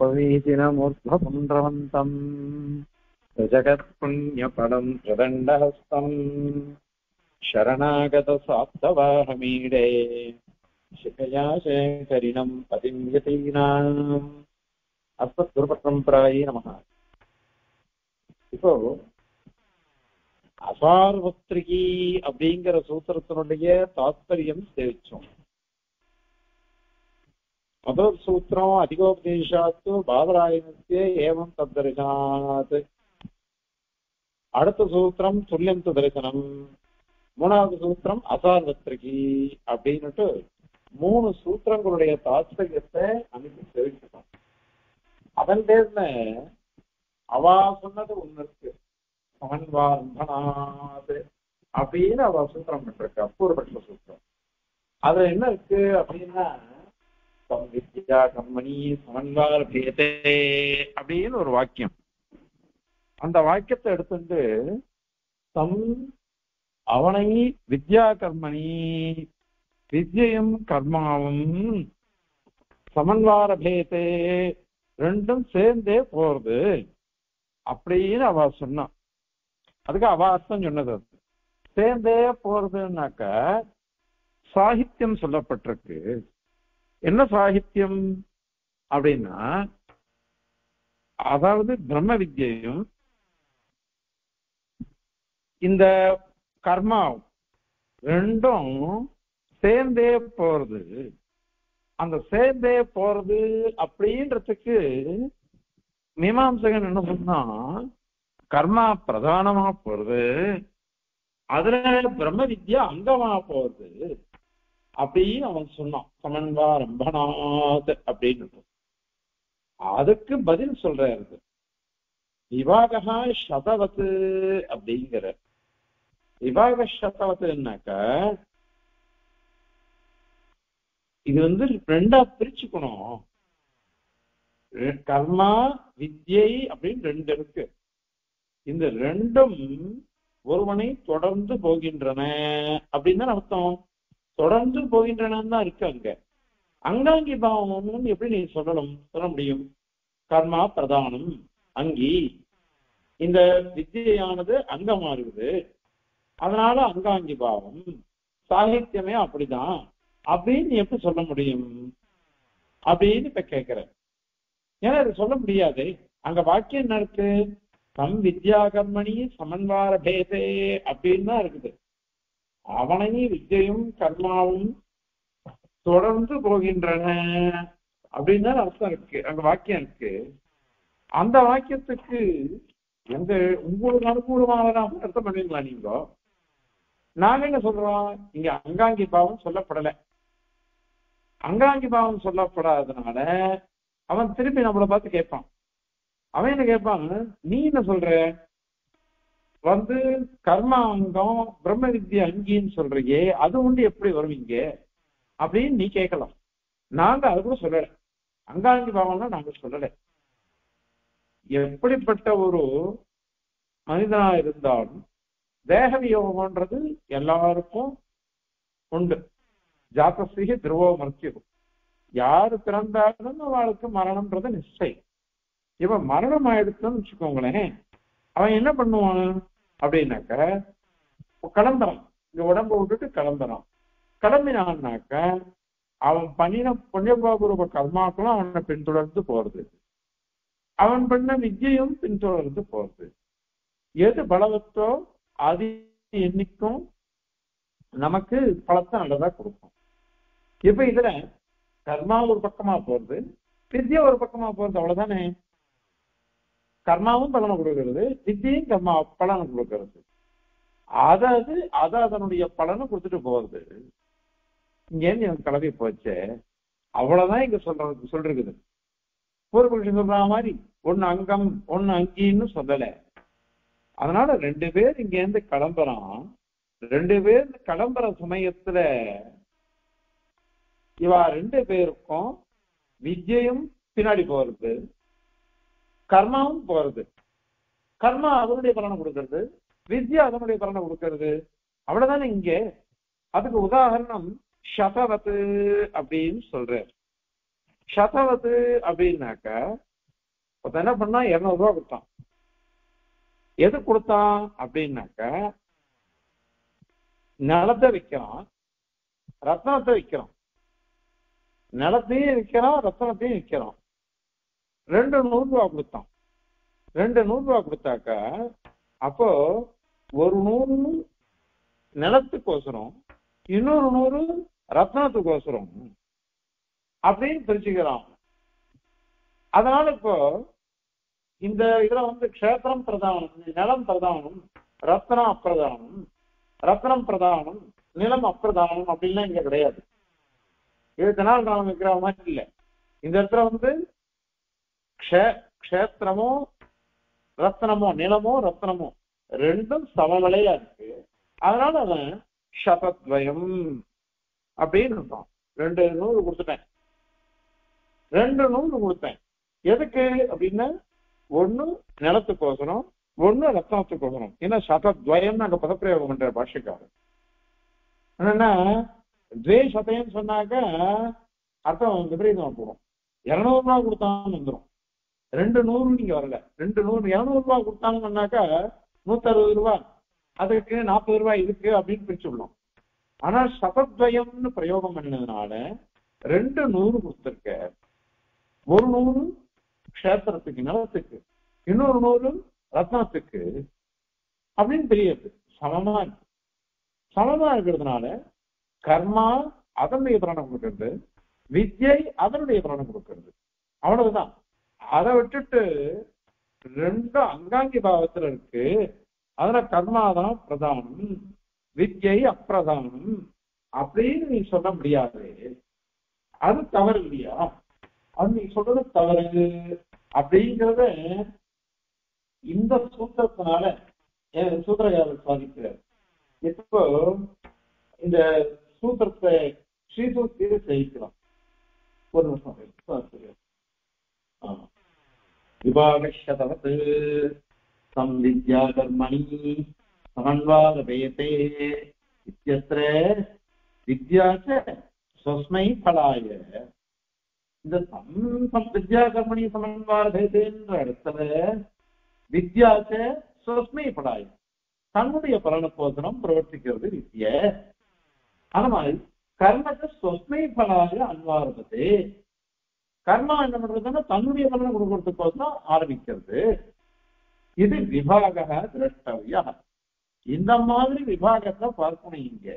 पुष्पवीतिनमूर्ध्वपुण्ड्रवन्तं जगत्पुण्यपदं प्रदण्डहस्तं शरणागतसाप्तवाहमीडे शिखया शेखरिणं पतिं यतीनां अस्मद्गुरुपरम्परायै नमः. இப்போ அசார்வத்ரிகி அப்படிங்கிற சூத்திரத்தினுடைய தாத்பரியம் சேவிச்சோம். முதல் சூத்திரம் அதிகோபதேஷாத்து பாதராயணத்திய ஏவம் தத்தரிசனாத். அடுத்த சூத்திரம் துல்லியம் தரிசனம். மூணாவது சூத்திரம் அசார்வத்ரிகி அப்படின்னுட்டு மூணு சூத்திரங்களுடைய தாத்பரியத்தை அன்னைக்கு சேவிச்சிட்டோம். அதன் பேர்ல அவா சொன்னது ஒண்ணு இருக்கு, அப்படின்னு அவ சூத்திரம் பண்றா பூர்வபட்ச சூத்திரம். அதுல என்ன இருக்கு அப்படின்னா வித்யா கர்மணி சமன்வார பேதே அப்படின்னு ஒரு வாக்கியம். அந்த வாக்கியத்தை எடுத்துட்டு தம் அவனை வித்யா கர்மணி வித்யும் கர்மாவும் சமன்வார பேதே ரெண்டும் சேர்ந்தே போறது அப்படின்னு அவ சொன்னான். அதுக்கு அவ அர்த்தம் சொன்னது சேர்ந்தே போறதுனாக்க சாகித்யம் சொல்லப்பட்டிருக்கு. என்ன சாகித்யம் அப்படின்னா, அதாவது பிரம்ம வித்யையும் இந்த கர்மாவும் ரெண்டும் சேர்ந்தே போறது. அந்த சேர்ந்தே போறது அப்படின்றதுக்கு மீமாம்சகன் என்ன சொன்னா, கர்மா பிரதானமா போறது, அதுல பிரம்ம வித்யா அங்கமா போறது அப்படின்னு அவன் சொன்னான். சமன்வாரம்பனாத் அப்படின்னு அதுக்கு பதில் சொல்றது விவாகா சதவத்து அப்படிங்கிற. விவாக சதவத்துனாக்க இது ரெண்டா பிரிச்சுக்கணும். கர்மா வித்யை அப்படின்னு ரெண்டு இருக்கு. இந்த ரெண்டும் ஒருவனை தொடர்ந்து போகின்றன அப்படின்னு தான் அர்த்தம். தொடர்ந்து போகின்றனன்னு தான் இருக்கு. அங்க அங்காங்கி பாவம்னு எப்படி நீ சொல்ல முடியும்? கர்மா பிரதானம் அங்கி, இந்த வித்யானது அங்கமா இருக்குது, அதனால அங்காங்கி பாவம். சாகித்யமே அப்படிதான் அப்படின்னு நீ எப்படி சொல்ல முடியும் அப்படின்னு இப்ப கேட்கிற. ஏன்னா இது சொல்ல முடியாது. அங்க வாக்கியம் என்ன இருக்கு, தம் வித்யா கர்மணி சமன்வார பேதே அப்படின்னு தான் இருக்குது. அவனையும் வித்யும் கர்மாவும் தொடர்ந்து போகின்றன அப்படின்னு தான் அர்த்தம் இருக்கு. அங்க வாக்கியம் இருக்கு. அந்த வாக்கியத்துக்கு எந்த உங்களுக்கு அனுகூலமானதாக அர்த்தம் பண்ணுவீங்களா நீங்க? நாங்க என்ன சொல்றோம், இங்க அங்காங்கி பாவம் சொல்லப்படலை. அங்காங்கி பாவம் சொல்லப்படாததுனால அவன் திருப்பி நம்மளை பார்த்து கேட்பான். அவன் என்ன கேட்பான், நீ என்ன சொல்ற, கர்மா அங்கம் பிரம்ம வித்யா அங்கின்னு சொல்றியே, அது உண்டு எப்படி வருவீங்க அப்படின்னு நீ கேட்கலாம். நாங்க அது கூட சொல்லலை. அங்காங்கி பாவம்லாம் நாங்க சொல்லலை. எப்படிப்பட்ட ஒரு மனிதனா இருந்தாலும் தேகவியோகம்ன்றது எல்லாருக்கும் உண்டு. ஜாத்தசிக திருவோ மருத்தியது, யாரு பிறந்தாலும் அவளுக்கு மரணம்ன்றது நிச்சயம். இப்ப மரணம் ஆயிடுச்சுன்னு வச்சுக்கோங்களேன், அவன் என்ன பண்ணுவான் அப்படின்னாக்க கிளம்புறான். இங்க உடம்ப விட்டுட்டு கிளம்புறான். கிளம்பினான்னாக்க அவன் பண்ணின புண்ணியபாபூர்வ கர்மாக்களும் அவனை பின்தொடர்ந்து போறது, அவன் பண்ண வித்யையும் பின்தொடர்ந்து போறது. எது பலவத்தோ அது என்னைக்கும் நமக்கு பலத்தை நல்லதா கொடுக்கும். இப்ப இதுல கர்மா ஒரு பக்கமா போறது, வித்யா ஒரு பக்கமா போறது, அவ்வளவுதானே. கர்மாவும் பலனை கொடுக்கிறது, வித்தியும் கர்மா பலனை கொடுக்கிறது. அதாவது அது அதனுடைய பலனை கொடுத்துட்டு போறது. இங்க கலவி போச்சு. அவ்வளவுதான் இங்க சொல்றது. பூர்வபக்ஷம் சொல்ற மாதிரி ஒன்னு அங்கம் ஒன்னு அங்கின்னு சொல்லல. அதனால ரெண்டு பேர் இங்க இருந்து கிளம்புறான். ரெண்டு பேர் கிளம்புற சமயத்துல இவா ரெண்டு பேருக்கும் வித்யும் பின்னாடி போறது, கர்மாவும் போறது. கர்மா அதனுடைய பலனை கொடுக்கறது, வித்யா அதனுடைய பலனை கொடுக்கறது, அவ்வளவுதானே. இங்க அதுக்கு உதாரணம் சதவத்து அப்படின்னு சொல்ற. சதவத்து அப்படின்னாக்க அப்ப என்ன பண்ணா 200 ரூபா கொடுத்தான். எது கொடுத்தான் அப்படின்னாக்க, நிலத்தை விற்கிறான் ரத்னத்தை விற்கிறான், நிலத்தையும் விற்கிறான் ரத்னத்தையும் விற்கிறான், 200 ரூபா கொடுத்தான். 200 ரூபா கொடுத்தாக்க அப்போ 100 நிலத்துக்கோசரம் 200 ரத்னத்துக்கோசரம் அப்படின்னு பிரிச்சுக்கிறான். அதனால இப்போ இந்த இதுல வந்து க்ஷேத்திரம் பிரதானம், நிலம் பிரதானம், ரத்னம் அப்பிரதானம், ரத்னம் பிரதானம், நிலம் அப்பிரதானம் அப்படின்லாம் இங்க கிடையாது. 7 நாள் நாம் இருக்கிற மாதிரி இல்லை. இந்த இடத்துல வந்து க்ஷேத்திரமோ ரத்னமோ நிலமோ ரத்னமோ ரெண்டும் சமநிலையா இருக்கு. அதனால அவன் சதத்வயம் அப்படின்னு இருந்தான். 200 கொடுத்துட்டேன், 200 கொடுத்தேன். எதுக்கு அப்படின்னா 1 நிலத்துக்கோசரம் 1 ரத்னத்துக்கோசரம். ஏன்னா சதத்வயம் அங்க பதப்பிரயோகம் பண்ற பாஷைக்காரர். என்னன்னா துவே சதயம் சொன்னாக்க அர்த்தம் விபரீதமா போகும். 200 ரூபா கொடுத்தான்னு வந்துடும். 200 நீங்க வரல, 200 200 ரூபா கொடுத்தாங்கன்னாக்கா 160 ரூபா, அதுக்கு 40 ரூபா இருக்கு அப்படின்னு பிரிச்சு விடலாம். ஆனா சதத்வயம்னு பிரயோகம் பண்ணதுனால 200 கொடுத்துருக்க. 100 க்ஷேத்திரத்துக்கு நிலத்துக்கு, 200 ரத்னத்துக்கு அப்படின்னு தெரியாது. சமமா இருக்கு. சமமா இருக்கிறதுனால கர்மா அதனுடைய பிராணம் கொடுக்கறது, வித்யை அதனுடைய பிராணம் கொடுக்கறது, அவ்வளவுதான். அதை விட்டுட்டு ரெண்டும் அங்காங்கி பாவத்துல இருக்கு. அதுல கர்மாதான் பிரதானம், வித்யை அப்பிரதானம் அப்படின்னு நீ சொல்ல முடியாது. அது தவறு இல்லையா? அது நீ சொல்றது தவறு அப்படிங்கிறத இந்த சூத்திரத்தினால சூத்திரகாரர் சாதிக்கிறார். இப்போ இந்த சூத்திரத்தை ஸ்ரீசூத்திர செய்கிறோம். ஒரு நிமிஷம். விபாகஷதவத் சம்வித்யா கர்மணி சமன்வாதபயதே இத்யத்ர வித்யாச்ச ஸ்வஸ்மை ஃபலாய. இந்த சம்வித்யா கர்மணி சமன்வாதபயதேன்ற இடத்துல வித்யாச்ச ஸ்வஸ்மை ஃபலாய, தன்னுடைய பலனப்போசனம் பிரவர்த்திக்கிறது வித்ய. அந்த மாதிரி கர்மத்தை ஸ்வஸ்மை ஃபலாய அன்வாரபதே. கர்மா என்ன பண்றதுன்னா தன்னுடைய பலனை கொடுக்கறதுக்கோசம் ஆரம்பிக்கிறது. இது விபாக திரஷ்டவ்யா. இந்த மாதிரி விபாகத்தை பார்க்கணும் இங்க.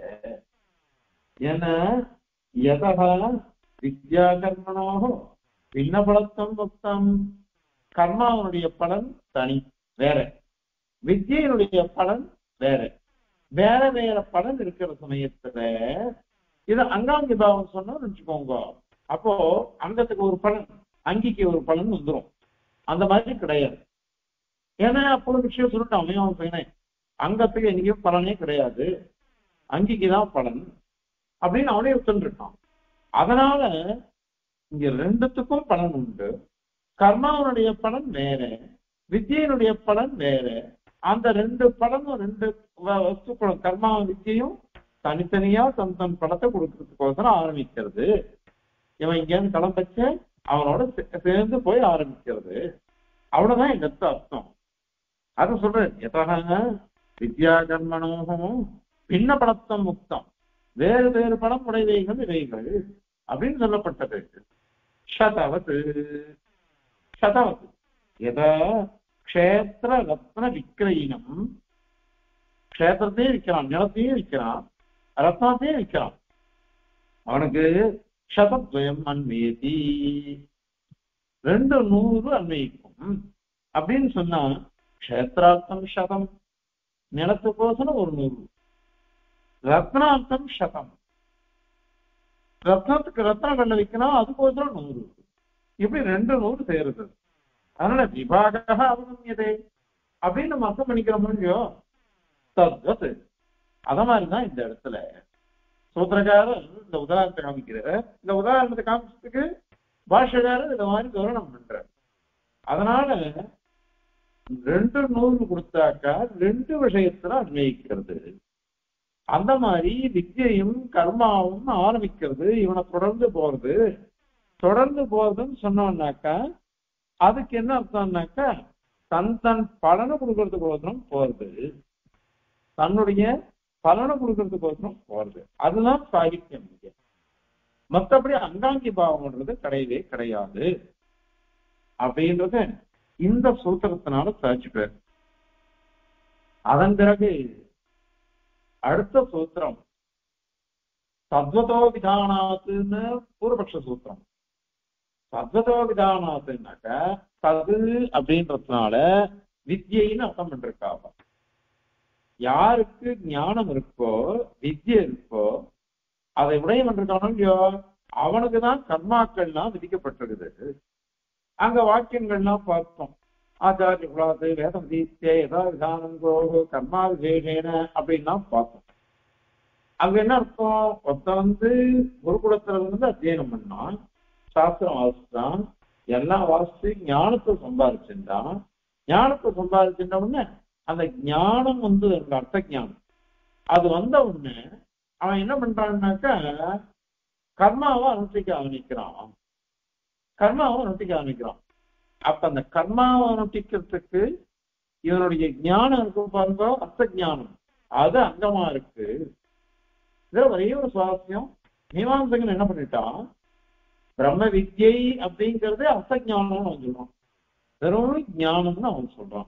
ஏன்னா வித்யா கர்மனோ பின்ன பலத்தம் பக்தம், கர்மாவனுடைய பலன் தனி வேற, வித்யினுடைய பலன் வேற, வேற வேற பலன் இருக்கிற சமயத்துல இது அங்காங்கி பாவம் சொன்னா நினைச்சுக்கோங்க. அப்போ அங்கத்துக்கு ஒரு பலன் அங்கிக்கு ஒரு பலன் வந்துடும். அந்த மாதிரி கிடையாது. ஏன்னா அப்போ விஷயம் சொல்லிட்டான் அவன் பையனை, அங்கத்துக்கு எங்கேயும் பலனே கிடையாது, அங்கிக்கு தான் பலன் அப்படின்னு அவனே சொல்லிருக்கான். அதனால இங்க ரெண்டுத்துக்கும் பலன் உண்டு. கர்மாவனுடைய பலன் வேற, வித்யினுடைய பலன் வேற. அந்த ரெண்டு பலனும் ரெண்டு வஸ்துக்களும் கர்மாவும் வித்தியும் தனித்தனியா தன் தன் பலத்தை கொடுக்கறதுக்கோசரம் ஆரம்பிக்கிறது. இவன் இங்கேருந்து கிளம்பச்ச அவனோட சேர்ந்து போய் ஆரம்பிக்கிறது. அவ்வளவுதான் எங்க அர்த்தம். அத சொல்றேன். எதாங்க வித்யா கர்மனோகம் பின்ன பலத்தம் முக்தம், வேறு வேறு பலம் உடையவைகள் இவைகள் அப்படின்னு சொல்லப்பட்டது. சதவத்து சதவத்து எதா க்ஷேத்திர ரத்ன விக்கிரயினம், க்ஷேத்திரத்தையும் விற்கிறான், நிலத்தையும் விற்கிறான், ரத்னத்தையும் விற்கிறான். அவனுக்கு சதத்வயம் அன்மயதி, 200 அன்மயிக்கும் அப்படின்னு சொன்னா க்ஷேத்ரார்த்தம் சதம், நிலத்துக்கோசனம் 100, ரத்னார்த்தம் சதம், ரத்னத்துக்கு ரத்ன கண்ண வைக்கணும் அதுக்கோசரம் 100, இப்படி 200 சேருது. அதனால விபாக அவகமியதே அப்படின்னு நம்ம அர்த்தம் பண்ணிக்கிற முடியோ தத்வத். அத மாதிரிதான் இந்த இடத்துல சூத்திரக்காரர் இந்த உதாரணத்தை காமிக்கிறார். இந்த உதாரணத்தை காமிச்சதுக்கு பாஷகாரர் இந்த மாதிரி கவனம் பண்றார். அதனால 200 கொடுத்தாக்கா 2 விஷயத்துல அன்வயிக்கிறது. அந்த மாதிரி வித்யையும் கர்மாவும் ஆரம்பிக்கிறது. இவனை தொடர்ந்து போறது தொடர்ந்து போறதுன்னு சொன்னோம்னாக்கா அதுக்கு என்ன அர்த்தம்னாக்கா தன் தன் பலனை கொடுக்கறதுக்கோசரம் போறது, தன்னுடைய பலனை கொடுக்கறதுக்கோசரம் போறது, அதுதான் சாகித்யம். மற்றபடி அங்காங்கி பாவம்ன்றது கிடையவே கிடையாது அப்படின்றத இந்த சூத்திரத்தினால சாட்சிப்பேர். அதன் பிறகு அடுத்த சூத்திரம் சத்வதோ விதானாத்துன்னு பூர்வபக்ஷ சூத்திரம். சத்வதோ விதானாத்துனாக்க சது அப்படின்றதுனால வித்யின்னு அர்த்தம் பண்ணிருக்காங்க. யாருக்கு ஞானம் இருக்கோ வித்யை இருக்கோ அதை உடைய பண்ணிருக்கானோ இல்லையோ அவனுக்குதான் கர்மாக்கள்லாம் விதிக்கப்பட்டிருக்குது. அங்க வாக்கியங்கள்லாம் பார்த்தோம். ஆச்சாரிய குலாது வேதம் தீத்தே யதா விதானம் கோகோ கர்மா விசேஷேன அப்படின்லாம் பார்த்தோம். அங்க என்ன அர்த்தம், ஒருத்த குருகுலத்துல வந்து அத்தியனம் பண்ணான், சாஸ்திரம் வாசித்தான், எல்லாம் வாசித்து ஞானத்தை சம்பாதிச்சுட்டான். ஞானத்தை சம்பாதிச்சுட்ட உடனே அந்த ஞானம் வந்து அர்த்த ஞானம் அது வந்த உடனே அவன் என்ன பண்றான்னாக்கா கர்மாவை அனுஷ்டிக்க ஆரம்பிக்கிறான், கர்மாவை அனுஷ்டிக்க ஆரம்பிக்கிறான். அப்ப அந்த கர்மாவை அனுஷ்டிக்கிறதுக்கு இவனுடைய ஞானம் இருக்கு பாருங்க, அர்த்த ஞானம் அது அங்கமா இருக்கு. இதுல ஒரே ஒரு சுவாரஸ்யம், மீமாம்சகன் என்ன பண்ணிட்டான், பிரம்ம வித்யை அப்படிங்கறதே அர்த்த ஞானம்னு அவன் சொல்றான், வெறும் ஞானம்னு அவன் சொல்றான்.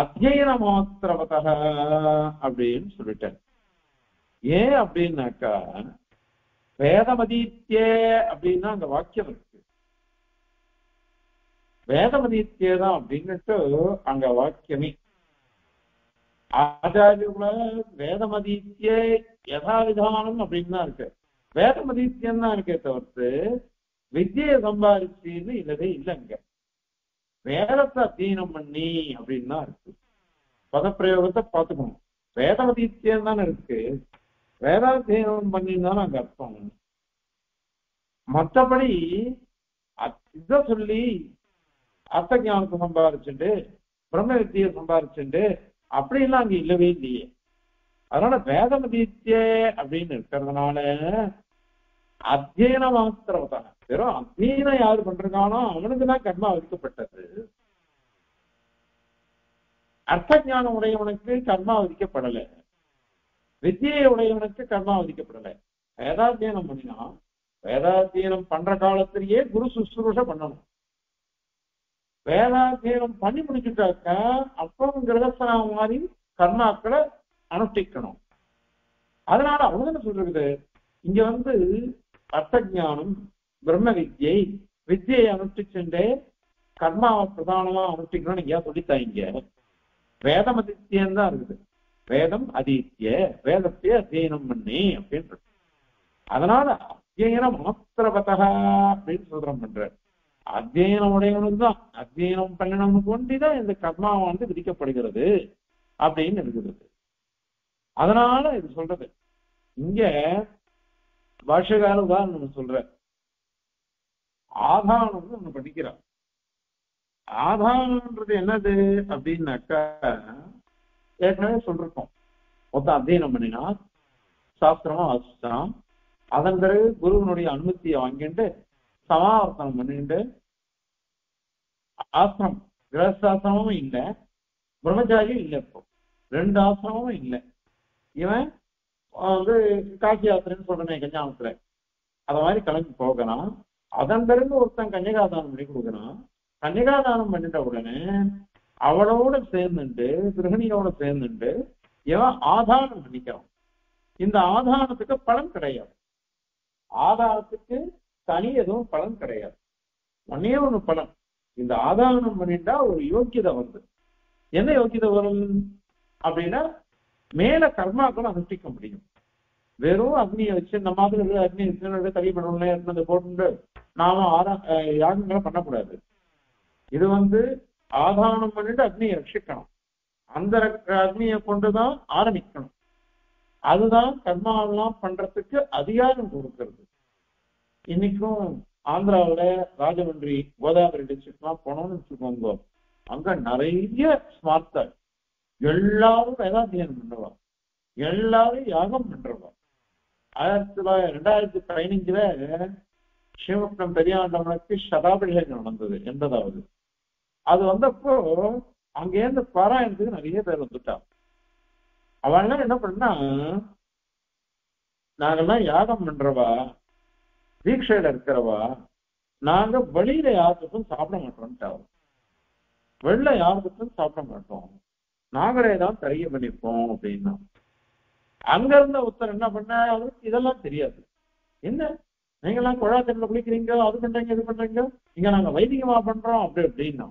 அத்தியன மாத்திரவத அப்படின்னு சொல்லிட்டேன். ஏன் அப்படின்னாக்கா வேதமதீத்திய அப்படின்னா அந்த வாக்கியம் இருக்கு, வேதமதீத்தியே தான் அப்படின்னுட்டு அங்க வாக்கியமே. ஆச்சாரியுல வேதமதீத்தியே யதாவிதானம் அப்படின்னு தான் இருக்கு, வேதமதீத்தியம் தான் இருக்கே தவிர்த்து வித்யை சம்பாதிச்சின்னு இல்லவே இல்லைங்க. வேதத்தை அத்தியனம் பண்ணி அப்படின்னு தான் இருக்கு, பதப்பிரயோகத்தை பார்த்துக்கணும். வேதமதீத்தியம் தானே இருக்கு, வேதாத்தியனம் பண்ணிருந்தாலும் அங்க அர்த்தம். மற்றபடி இத சொல்லி அர்த்த ஞானத்தை சம்பாதிச்சுட்டு பிரம்ம வித்தியை சம்பாதிச்சுட்டு அப்படின்லாம் அங்க இல்லவே இல்லையே. அதனால வேதமதீத்தியே அப்படின்னு இருக்கிறதுனால அத்தியன மாத்திரவதான வெறும் அத்தியனம் யாரு பண்றானோ அவனுக்குதான் கர்மா விதிக்கப்பட்டது, அர்த்த ஞானம் உடையவனுக்கு கர்மா விதிக்கப்படலை, வித்தியை உடையவனுக்கு கர்மா விதிக்கப்படலை. வேதாத்தியனம் பண்ணினா வேதாத்தியனம் பண்ற காலத்திலேயே குரு சுசுரூஷ பண்ணணும். வேதாத்தியனம் பண்ணி முடிச்சுட்டாக்க அப்பவும் கிரகஸ்தனா மாதிரி கர்மாக்களை அனுஷ்டிக்கணும். அதனால அவனுக்கு சொல்றது இங்க வந்து அர்த்த ஞானம் பிரம்ம வித்யை வித்தியை அனுஷ்டிச்சுட்டு கர்மாவை பிரதானமா அனுஷ்டிக்கணும்னு இங்க சொல்லித்தாங்க. வேதம் அதித்தியம்தான் இருக்குது, வேதம் அதீத்திய வேதத்தை அத்தியனம் பண்ணி அப்படின்றது. அதனால அத்தியனம் மாத்திரபத அப்படின்னு சூத்திரம் பண்ற, அத்தியனம் உடையவனுக்கு தான் அத்தியனம் பண்ணணும்னு கொண்டுதான் இந்த கர்மாவானது விதிக்கப்படுகிறது அப்படின்னு இருக்கிறது. அதனால இது சொல்றது இங்க பாஷ்யக்கார உதாரணம் சொல்ற. ஆதானம்னு ஒண்ணு படிக்கிறான். ஆதானம்ன்றது என்னது அப்படின்னாக்கா ஏற்கனவே சொல்றோம், மொத்தம் அத்தியனம் பண்ணினா சாஸ்திரமா வாசிச்சான், அதன் பிறகு குருவனுடைய அனுமதியை வாங்கிட்டு சமாவர்த்தனம் பண்ணிட்டு ஆசிரமம் கிரகஸ்தாசிரமும் இல்லை பிரம்மச்சாரியும் இல்லை, இப்போ ரெண்டு ஆசிரமும் இல்லை. இவன் வந்து காசி யாத்திரைன்னு சொல்றேன் கன்னியாகுமரியில அதை மாதிரி கிளம்பி போகிறான். அதன் பிறகு ஒருத்தன் கன்னிகாதானம் பண்ணி கொடுக்குறான். கன்னிகாதானம் பண்ணிட்ட உடனே அவளோட சேர்ந்துட்டு கிரகணியோட சேர்ந்துட்டு இவன் ஆதாரம் பண்ணிக்கிறான். இந்த ஆதாரத்துக்கு பலன் கிடையாது, ஆதாரத்துக்கு தனி எதுவும் பலன் கிடையாது, ஒன்னே ஒண்ணு பலன். இந்த ஆதாரம் பண்ணிட்டா ஒரு யோக்கியதை வருது. என்ன யோக்கியதை வரும் அப்படின்னா மேல கர்மாக்களை அனுஷ்டிக்க முடியும், Veru agni action namadhu veru agni action veru thari pannulla enna important naama yaadum mela panna kudadu idu vandu aadhaanam pannittu agni rakshikkanum andha agniya kondu dhaan aarambikkanum adu dhaan karma alla pandradhukku adhigaram kudukirathu innikum ஆந்திராவில Rajahmundry Godavari டிஸ்ட்ரிக்ட்ல போனோம்னு சொல்லுவாங்க அங்க நிறைய smart எல்லாரும் வேதாத்தியனம் பண்ணுவாங்க எல்லாரும் யாகம் பண்றோம் 2015ல சிவபுரம் பெரியாண்டமனுக்கு சதாபிஷேகம் நடந்தது 80வது அது வந்தப்போ அங்கேருந்து பாராயணத்துக்கு நிறைய பேர் வந்துட்டாங்க அவங்கெல்லாம் என்ன பண்ணா நாங்கெல்லாம் யாகம் பண்றவா தீட்சையில இருக்கிறவா நாங்க வெளியில யாருக்கும் சாப்பிட மாட்டோம் வெளில யாருக்கும் சாப்பிட மாட்டோம் நாங்களே தான் தெரிய பண்ணிப்போம் அப்படின்னா அங்க இருந்த ஒருத்தர் என்ன பண்ண அவருக்கு இதெல்லாம் தெரியாது என்ன நீங்க எல்லாம் குழா தண்ணில குளிக்கிறீங்க அது பண்றீங்க இது பண்றீங்க இங்க நாங்க வைதிகமா பண்றோம் அப்படி அப்படின்னா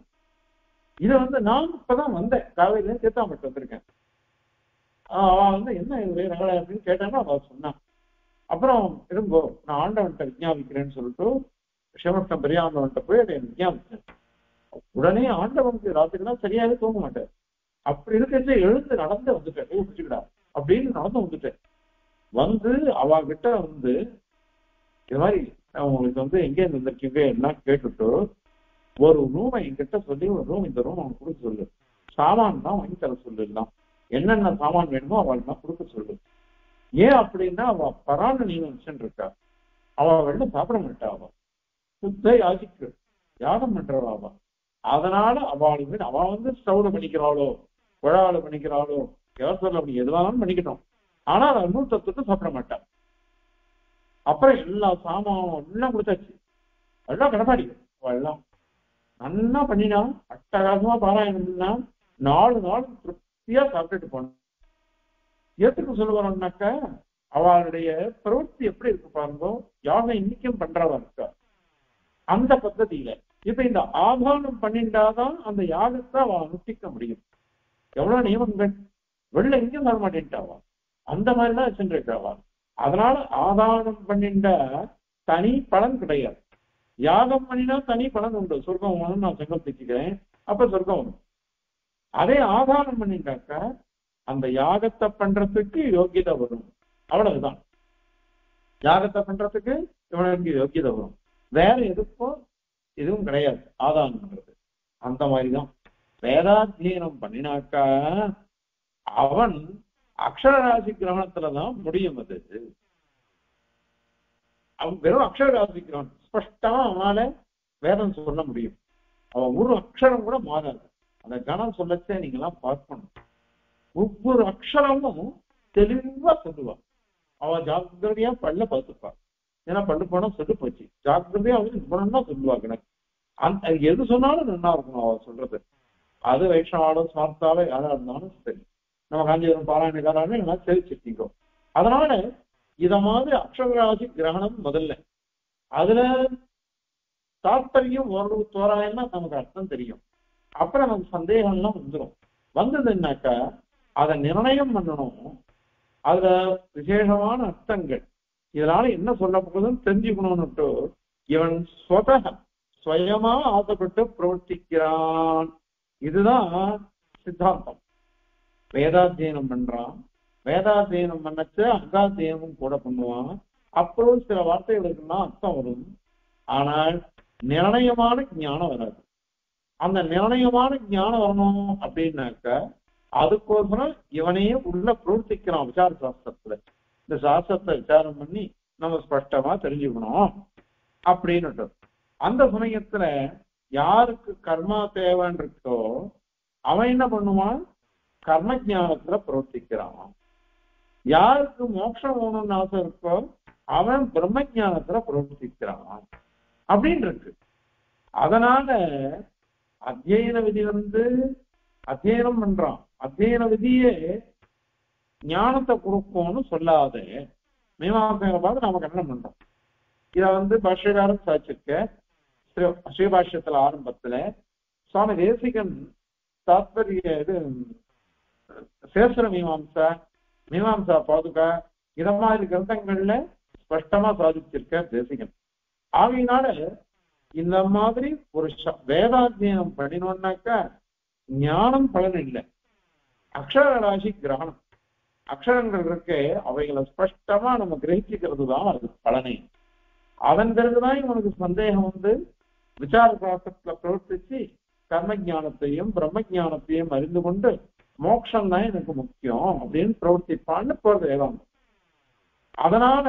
இதை வந்து நான் இப்பதான் வந்தேன் காவேரியில சேத்தாமட்டு வந்திருக்கேன் அவன் வந்து என்ன இது அப்படின்னு கேட்டான்னா அவன் சொன்னான் அப்புறம் திரும்ப நான் ஆண்டவன்கிட்ட விஞ்ஞாபிக்கிறேன்னு சொல்லிட்டு சிவபுரம் பெரிய ஆண்டவன்கிட்ட போய் அதை விஞ்ஞாபிச்சேன் உடனே ஆண்டவனுக்கு ராத்திரினா சரியாவே தூங்க மாட்டேன் அப்படி இருக்கிறது எழுந்து நடந்து வந்துட்டேன் பிடிச்சுக்கிடா அப்படின்னு நடந்து வந்துட்டேன் வந்து அவகிட்ட வந்து இது மாதிரி உங்களுக்கு வந்து எங்கே இருந்திருக்கீங்க எல்லாம் கேட்டுட்டு ஒரு ரூமை என்கிட்ட சொல்லி ஒரு ரூம் இந்த ரூம் அவன் கொடுக்க சொல்லு சாமான் தான் வாங்கி தர சொல்லிடலாம் என்னென்ன சாமான் வேணுமோ அவளுக்கு தான் கொடுக்க சொல்லு ஏன் அப்படின்னா அவ பராண நீங்க வச்சுட்டு இருக்கா அவ வெளில சாப்பிட மாட்டா அவ சுத்த யாசிக்கு யாகம் பண்றவாவா அதனால அவளுக்கு அவ வந்து ஸ்டவ்ல பண்ணிக்கிறாளோ குழாவில பண்ணிக்கிறாளோ கேசர்ல அப்படி எதுவானாலும் பண்ணிக்கிட்டோம் ஆனா அவன் நூல் தத்துவத்தை சாப்பிட மாட்டான் அப்புறம் எல்லா சாமானும் எல்லாம் கொடுத்தாச்சு எல்லாம் கடப்பாடி எல்லாம் நல்லா பண்ணினா அட்டகாசமா பாராயணம்னா 4 நாள் திருப்தியா சாப்பிட்டுட்டு போனான் எதுக்கு சொல்ல வரோம்னாக்கா அவளுடைய பிரவர்த்தி எப்படி இருக்கு பாருங்க யாகம் இன்னைக்கும் பண்றவா இருக்கா அந்த பத்ததியில இப்ப இந்த ஆதானம் பண்ணிண்டாதான் அந்த யாகத்தை அவ அனுஷ்டிக்க முடியும் எவ்வளவு நியமங்கள் வெளில எங்கேயும் வர மாட்டேன்ட்டாவா அந்த மாதிரிதான் வச்சுருக்காவா அதனால ஆதானம் பண்ணிண்டா தனி பலன் கிடையாது யாகம் பண்ணினா தனி பலன் உண்டு சொர்க்கம் வேணும்னு நான் சங்கல்பிச்சுக்கிறேன் அப்ப சொர்க்கம் வரும் அதே ஆதானம் பண்ணிண்டாக்கா அந்த யாகத்தை பண்றதுக்கு யோகியதை வரும் அவ்வளவுதான் யாகத்தை பண்றதுக்கு இவனுக்கு யோகியதை வரும் வேற எதுக்கும் இதுவும் கிடையாது ஆதானம்ன்றது அந்த மாதிரிதான் வேதாத்தியனம் பண்ணினாக்கா அவன் அக்ஷரராசி கிரகணத்துலதான் முடியும் அது அவன் வெறும் அக்ஷரராசி கிரகணம் ஸ்பஷ்டமா அவனால வேதம் சொல்ல முடியும் அவன் ஒரு அக்ஷரம் கூட மாறாது அந்த கணம் சொல்லச்சே நீங்க எல்லாம் பார்க்கணும் ஒவ்வொரு அக்ஷரமும் தெளிவா சொல்லுவான் அவன் ஜாக்கிரதையா பல்ல பார்த்துப்பான் ஏன்னா பல்லு போனா சொல்லு போச்சு ஜாக்கிரதையா வந்து போனோம்னா சொல்லுவா கணக்கு அந்த எது சொன்னாலும் நல்லா இருக்கணும் அவன் சொல்றது அது வைஷ்ணவாலோ சார்த்தாலோ யாரா இருந்தாலும் சரி நம்ம காஞ்சிபுரம் பாராயணக்காராலும் எல்லாம் தெரிவிச்சிருக்கோம் அதனால இத மாதிரி அக்ஷராசி கிரகணம் முதல்ல அதுல தாற்பயம் ஓரளவு தோராயம்னா நமக்கு அர்த்தம் தெரியும் அப்புறம் நமக்கு சந்தேகம்லாம் வந்துடும் வந்ததுன்னாக்கா அதை நிர்ணயம் பண்ணணும் அதுல விசேஷமான அர்த்தங்கள் இதனால என்ன சொல்ல போகுதுன்னு தெரிஞ்சுக்கணும்னுட்டு இவன் சுயமா ஆசைப்பட்டு பிரவர்த்திக்கிறான் இதுதான் சித்தாந்தம் வேதாத்தியனம் பண்றான் வேதாத்தியனம் பண்ணச்சு அங்காத்தியமும் கூட பண்ணுவான் அப்புறம் சில வார்த்தைகளுக்குன்னா அர்த்தம் வரும் ஆனால் நிர்ணயமான ஞானம் வராது அந்த நிர்ணயமான ஞானம் வரணும் அப்படின்னாக்கா அதுக்கோசரம் இவனையே உள்ள பிரவர்த்திக்கிறான் விசார சாஸ்திரத்துல இந்த சாஸ்திரத்தை விசாரம் பண்ணி நம்ம ஸ்பஷ்டமா தெரிஞ்சுக்கணும் அப்படின்னு அந்த சமயத்துல யாருக்கு கர்மா தேவைன்னு இருக்கோ அவன் என்ன பண்ணுவான் கர்ம ஞானத்துல பிரவர்த்திக்கிறான் யாருக்கு மோட்சம் வேணும்னு ஆசை இருக்கோ அவன் பிரம்ம ஞானத்துல பிரவர்த்திக்கிறான் அப்படின்னு இருக்கு அதனால அத்தியன விதி வந்து அத்தியனம் பண்றான் அத்தியன விதியே ஞானத்தை கொடுக்கும்னு சொல்லாது மீமாசைகளை பார்த்து நம்ம கண்டனம் பண்றோம் இத வந்து பாஷ்யகாரம் சாதிச்சிருக்க ஸ்ரீபாஷ்யத்துல ஆரம்பத்துல சுவாமி தேசிகன் தாத்பரிய இது சேஸ்திர மீமாம்சா பாதுகா إذا ما الكلام ஸ்பஷ்டமா சாதிச்சிருக்க தேசிகன். ஆகையினால இந்த மாதிரி ஒரு வேதாத்தியம் பண்ணினோம்னாக்கா ஞானம் பலன் இல்லை. அக்ஷரராசி கிரகணம், அக்ஷரங்கள் இருக்கு, அவைகளை ஸ்பஷ்டமா நம்ம கிரகிச்சுக்கிறது தான் அது பலனை. அதன் பிறகுதான் இவனுக்கு சந்தேகம் வந்து விசார பிராசத்துல பிரவர்த்திச்சு கர்ம ஞானத்தையும் பிரம்ம ஞானத்தையும் அறிந்து கொண்டு மோட்சம் தான் எனக்கு முக்கியம் அப்படின்னு பிரவர்த்திப்பான்னு போறது வேதாந்தம். அதனால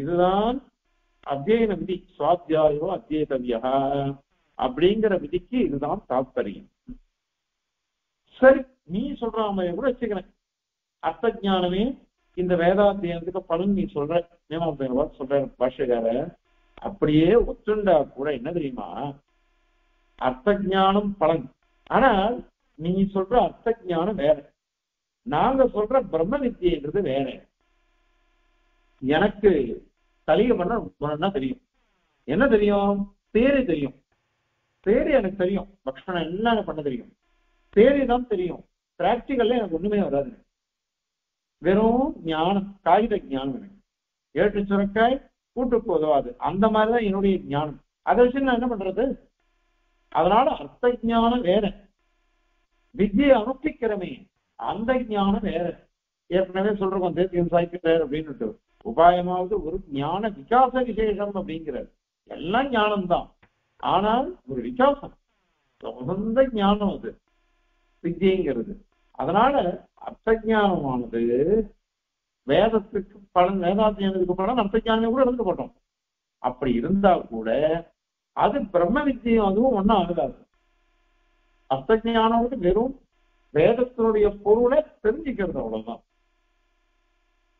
இதுதான் அத்தியன விதி, சுவாத்தியாயோ அத்தியதவியா அப்படிங்கிற விதிக்கு இதுதான் தாற்பயம். சரி, நீ சொல்ற மாதிரி கூட வச்சுக்கிறேன். அர்த்த ஞானமே இந்த வேதாத்தியனத்துக்கு பலன் நீ சொல்ற நியம சொல்ற பாஷகார அப்படியே ஒத்துண்டா கூட என்ன தெரியுமா, அர்த்த ஞானம் பலன். ஆனால் நீ சொல்ற அர்த்த ஞானம் வேற, நாங்க சொல்ற பிரம்ம வித்தியன்றது வேற. எனக்கு தலிகை பண்ண தெரியும், என்ன தெரியும், தேரி தெரியும், தேரி எனக்கு தெரியும், பக்ஷணம் எல்லாம் பண்ண தெரியும், தேரி தான் தெரியும். பிராக்டிகல்ல எனக்கு ஒண்ணுமே வராது, வெறும் ஞானம், காகித ஞானம். எனக்கு ஏற்று சுரக்காய் கூட்டுக்கு உதவாது, அந்த மாதிரிதான் என்னுடைய ஞானம். அதை வச்சு நான் என்ன பண்றது? அதனால அர்த்த ஞானம் வேற, வித்தியை அனுப்பிக்கிறமே அந்த ஞானம் வேற. ஏற்கனவே சொல்றோம் தேசியம் சாய்க்கிறார் அப்படின்னு உபாயமாவது ஒரு ஞான விகாச விசேஷம் அப்படிங்கிறது. எல்லாம் ஞானம்தான், ஆனால் ஒரு விகாசம் உகந்த ஞானம் அது வித்தியங்கிறது. அதனால அர்த்த ஞானமானது வேதத்துக்கு பலன், வேதாத்தியானத்துக்கு பலன் அர்த்த ஞானமே கூட இருந்துட்டு போட்டோம். அப்படி இருந்தா கூட அது பிரம்ம வித்தியம் அதுவும் ஒன்னும் ஆகாது. அர்த்த ஞானம் வெறும் வேதத்தினுடைய பொருளை தெரிஞ்சுக்கிறது அவ்வளவுதான்.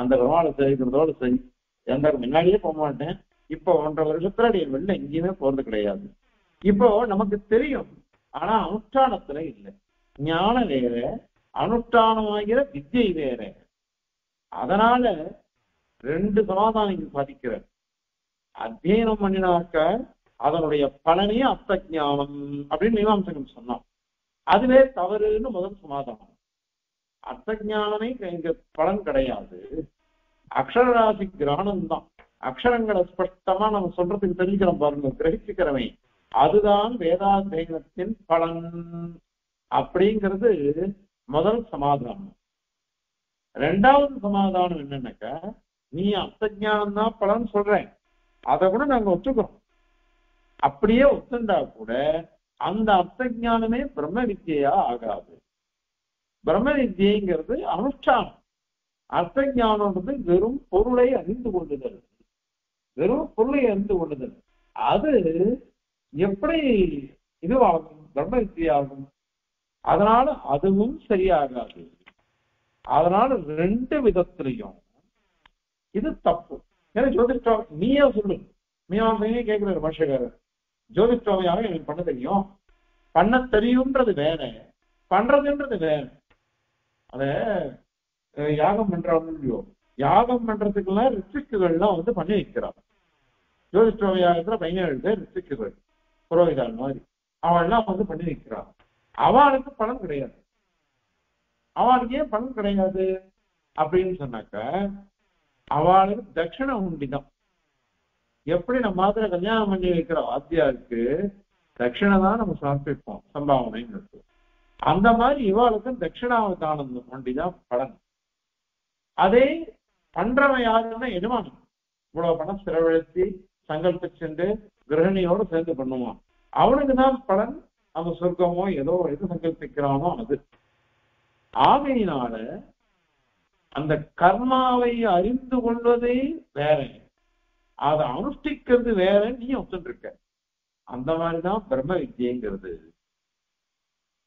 அந்த பெருமாளை செய்கிறதோட சரி, எந்த முன்னாடியே போக மாட்டேன். இப்போ 1.5 வருஷத்துல அடைய வெளில எங்கேயுமே போறது கிடையாது. இப்போ நமக்கு தெரியும், ஆனா அனுஷ்டானத்துல இல்லை. ஞானம் வேற, அனுஷ்டானமாகிற வித்தியை வேற. அதனால ரெண்டு சமாதானம் இங்கு சாதிக்கிறார். அத்தியனம் பண்ணினாக்க அதனுடைய பலனையும் அர்த்த ஞானம் அப்படின்னு மீமாம்சகன் சொன்னான். அதுவே தவறுன்னு முதல் சமாதானம். அர்த்த ஞானமே இங்க பலன் கிடையாது, அக்ஷரராசி கிரகணம் தான். அக்ஷரங்களை ஸ்பஷ்டமா நம்ம சொல்றதுக்கு தெரிஞ்சுக்கிறோம் பாருங்க, கிரகிச்சுக்கிறவன், அதுதான் வேதாத்தியனத்தின் பலன் அப்படிங்கிறது முதல் சமாதானம். ரெண்டாவது சமாதானம் என்னன்னாக்கா, நீ அர்த்த ஞானம் தான் பலன் சொல்ற, அதை கூட நாங்க ஒத்துக்கிறோம். அப்படியே ஒத்துண்டா கூட அந்த அர்த்த ஞானமே பிரம்ம வித்தியா ஆகாது. பிரம்ம வித்தியங்கிறது அனுஷ்டானம், அர்த்த ஞானம்ன்றது வெறும் பொருளை அறிந்து கொள்ளுதல், வெறும் பொருளை அறிந்து கொள்ளுதல். அது எப்படி இதுவாகும், பிரம்ம வித்தியாகும். அதனால அதுவும் சரியாகாது. அதனால ரெண்டு விதத்திலையும் இது தப்பு. ஏன்னா ஜோதிஷ்டா நீயா சொல்லு, மீமாசையே கேட்கிறாரு மனுஷகாரர், ஜோதிஷ்டாவையாக எனக்கு பண்ண தெரியும். பண்ண தெரியும்ன்றது வேற, பண்றதுன்றது வேற. அத யாகம் பண்றவங்களையோ, யாகம் பண்றதுக்குலாம் ரிச்சிக்குகள்லாம் வந்து பண்ணி வைக்கிறான். ஜோதிஷ்டோம யாகத்துல 17 பேர் ரிச்சிக்குகள், புரோகிதால் மாதிரி அவெல்லாம் வந்து பண்ணி வைக்கிறான். அவனுக்கு பலன் கிடையாது. அவனுக்கு ஏன் பலன் கிடையாது அப்படின்னு சொன்னாக்க, அவளுக்கு தட்சிண உண்டிதான். எப்படி நம்ம மாதிரி கல்யாணம் பண்ணி வைக்கிற வாத்தியாருக்கு தட்சிணை தான் நம்ம சமர்ப்பிப்போம், சம்பாவனைங்கிறது. அந்த மாதிரி இவாளுக்கு தட்சிணாவதானம் ஒண்டிதான் பலன். அதே பண்றவன் யாருன்னா எஜமானன், இவ்வளவு பணம் செலவழித்து சங்கல்பிச்சுண்டு கிரகணியோடு சேர்ந்து பண்ணுவான், அவனுக்குதான் பலன். அவன் சொர்க்கமோ ஏதோ எது சங்கல்பிக்கிறானோ அது. ஆகையினால அந்த கர்மாவை அறிந்து கொள்வதே வேற, அதை அனுஷ்டிக்கிறது வேற. நீ ஒத்துட்டு அந்த மாதிரிதான் பிரம்ம வித்தியங்கிறது.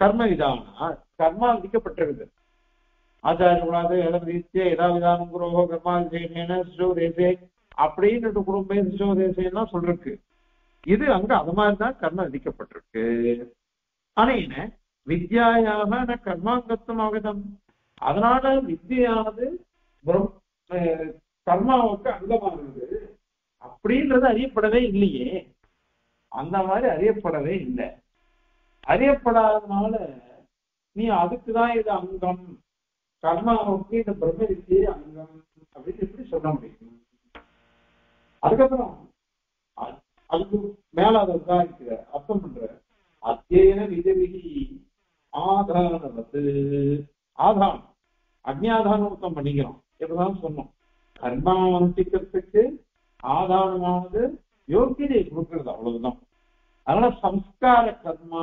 கர்ம விதான கர்மா விதிக்கப்பட்டிருக்கு. ஆச்சாரியர்களாவது வேதமதீத்ய எதா விதானம் குரோகோ கர்மாதிசேன சிஷோ தேசே அப்படின்னு குடும்பே சிஷோ தேசேன்னா சொல்றக்கு. இது அங்க அது மாதிரிதான் கர்மம் விதிக்கப்பட்டிருக்கு. ஆனா என்ன வித்யாயாக கர்மாங்கத்தும் ஆகுதம், அதனால வித்தியானது கர்மாவுக்கு அங்கமானது அப்படின்றது அறியப்படவே இல்லையே. அந்த மாதிரி அறியப்படவே இல்லை. அறியப்படாதனால நீ அதுக்குதான் இது அங்கம் கர்மாவுக்கு இந்த பிரம்ம வித்தியே அங்கம் அப்படின்னு எப்படி சொல்ல முடியும்? அதுக்கப்புறம் அதுக்கு மேல அதற்காக இருக்கிற அர்த்தம் பண்ற அத்தியன விதவிகி ஆதானவது ஆதானம் அக்ஞாதான அர்த்தம் பண்ணிக்கிறோம். எப்படிதான் சொன்னோம் கர்மாந்திக்கிறதுக்கு ஆதானமானது யோகியதை கொடுக்கறது அவ்வளவுதான். அதனால சம்ஸ்கார கர்மா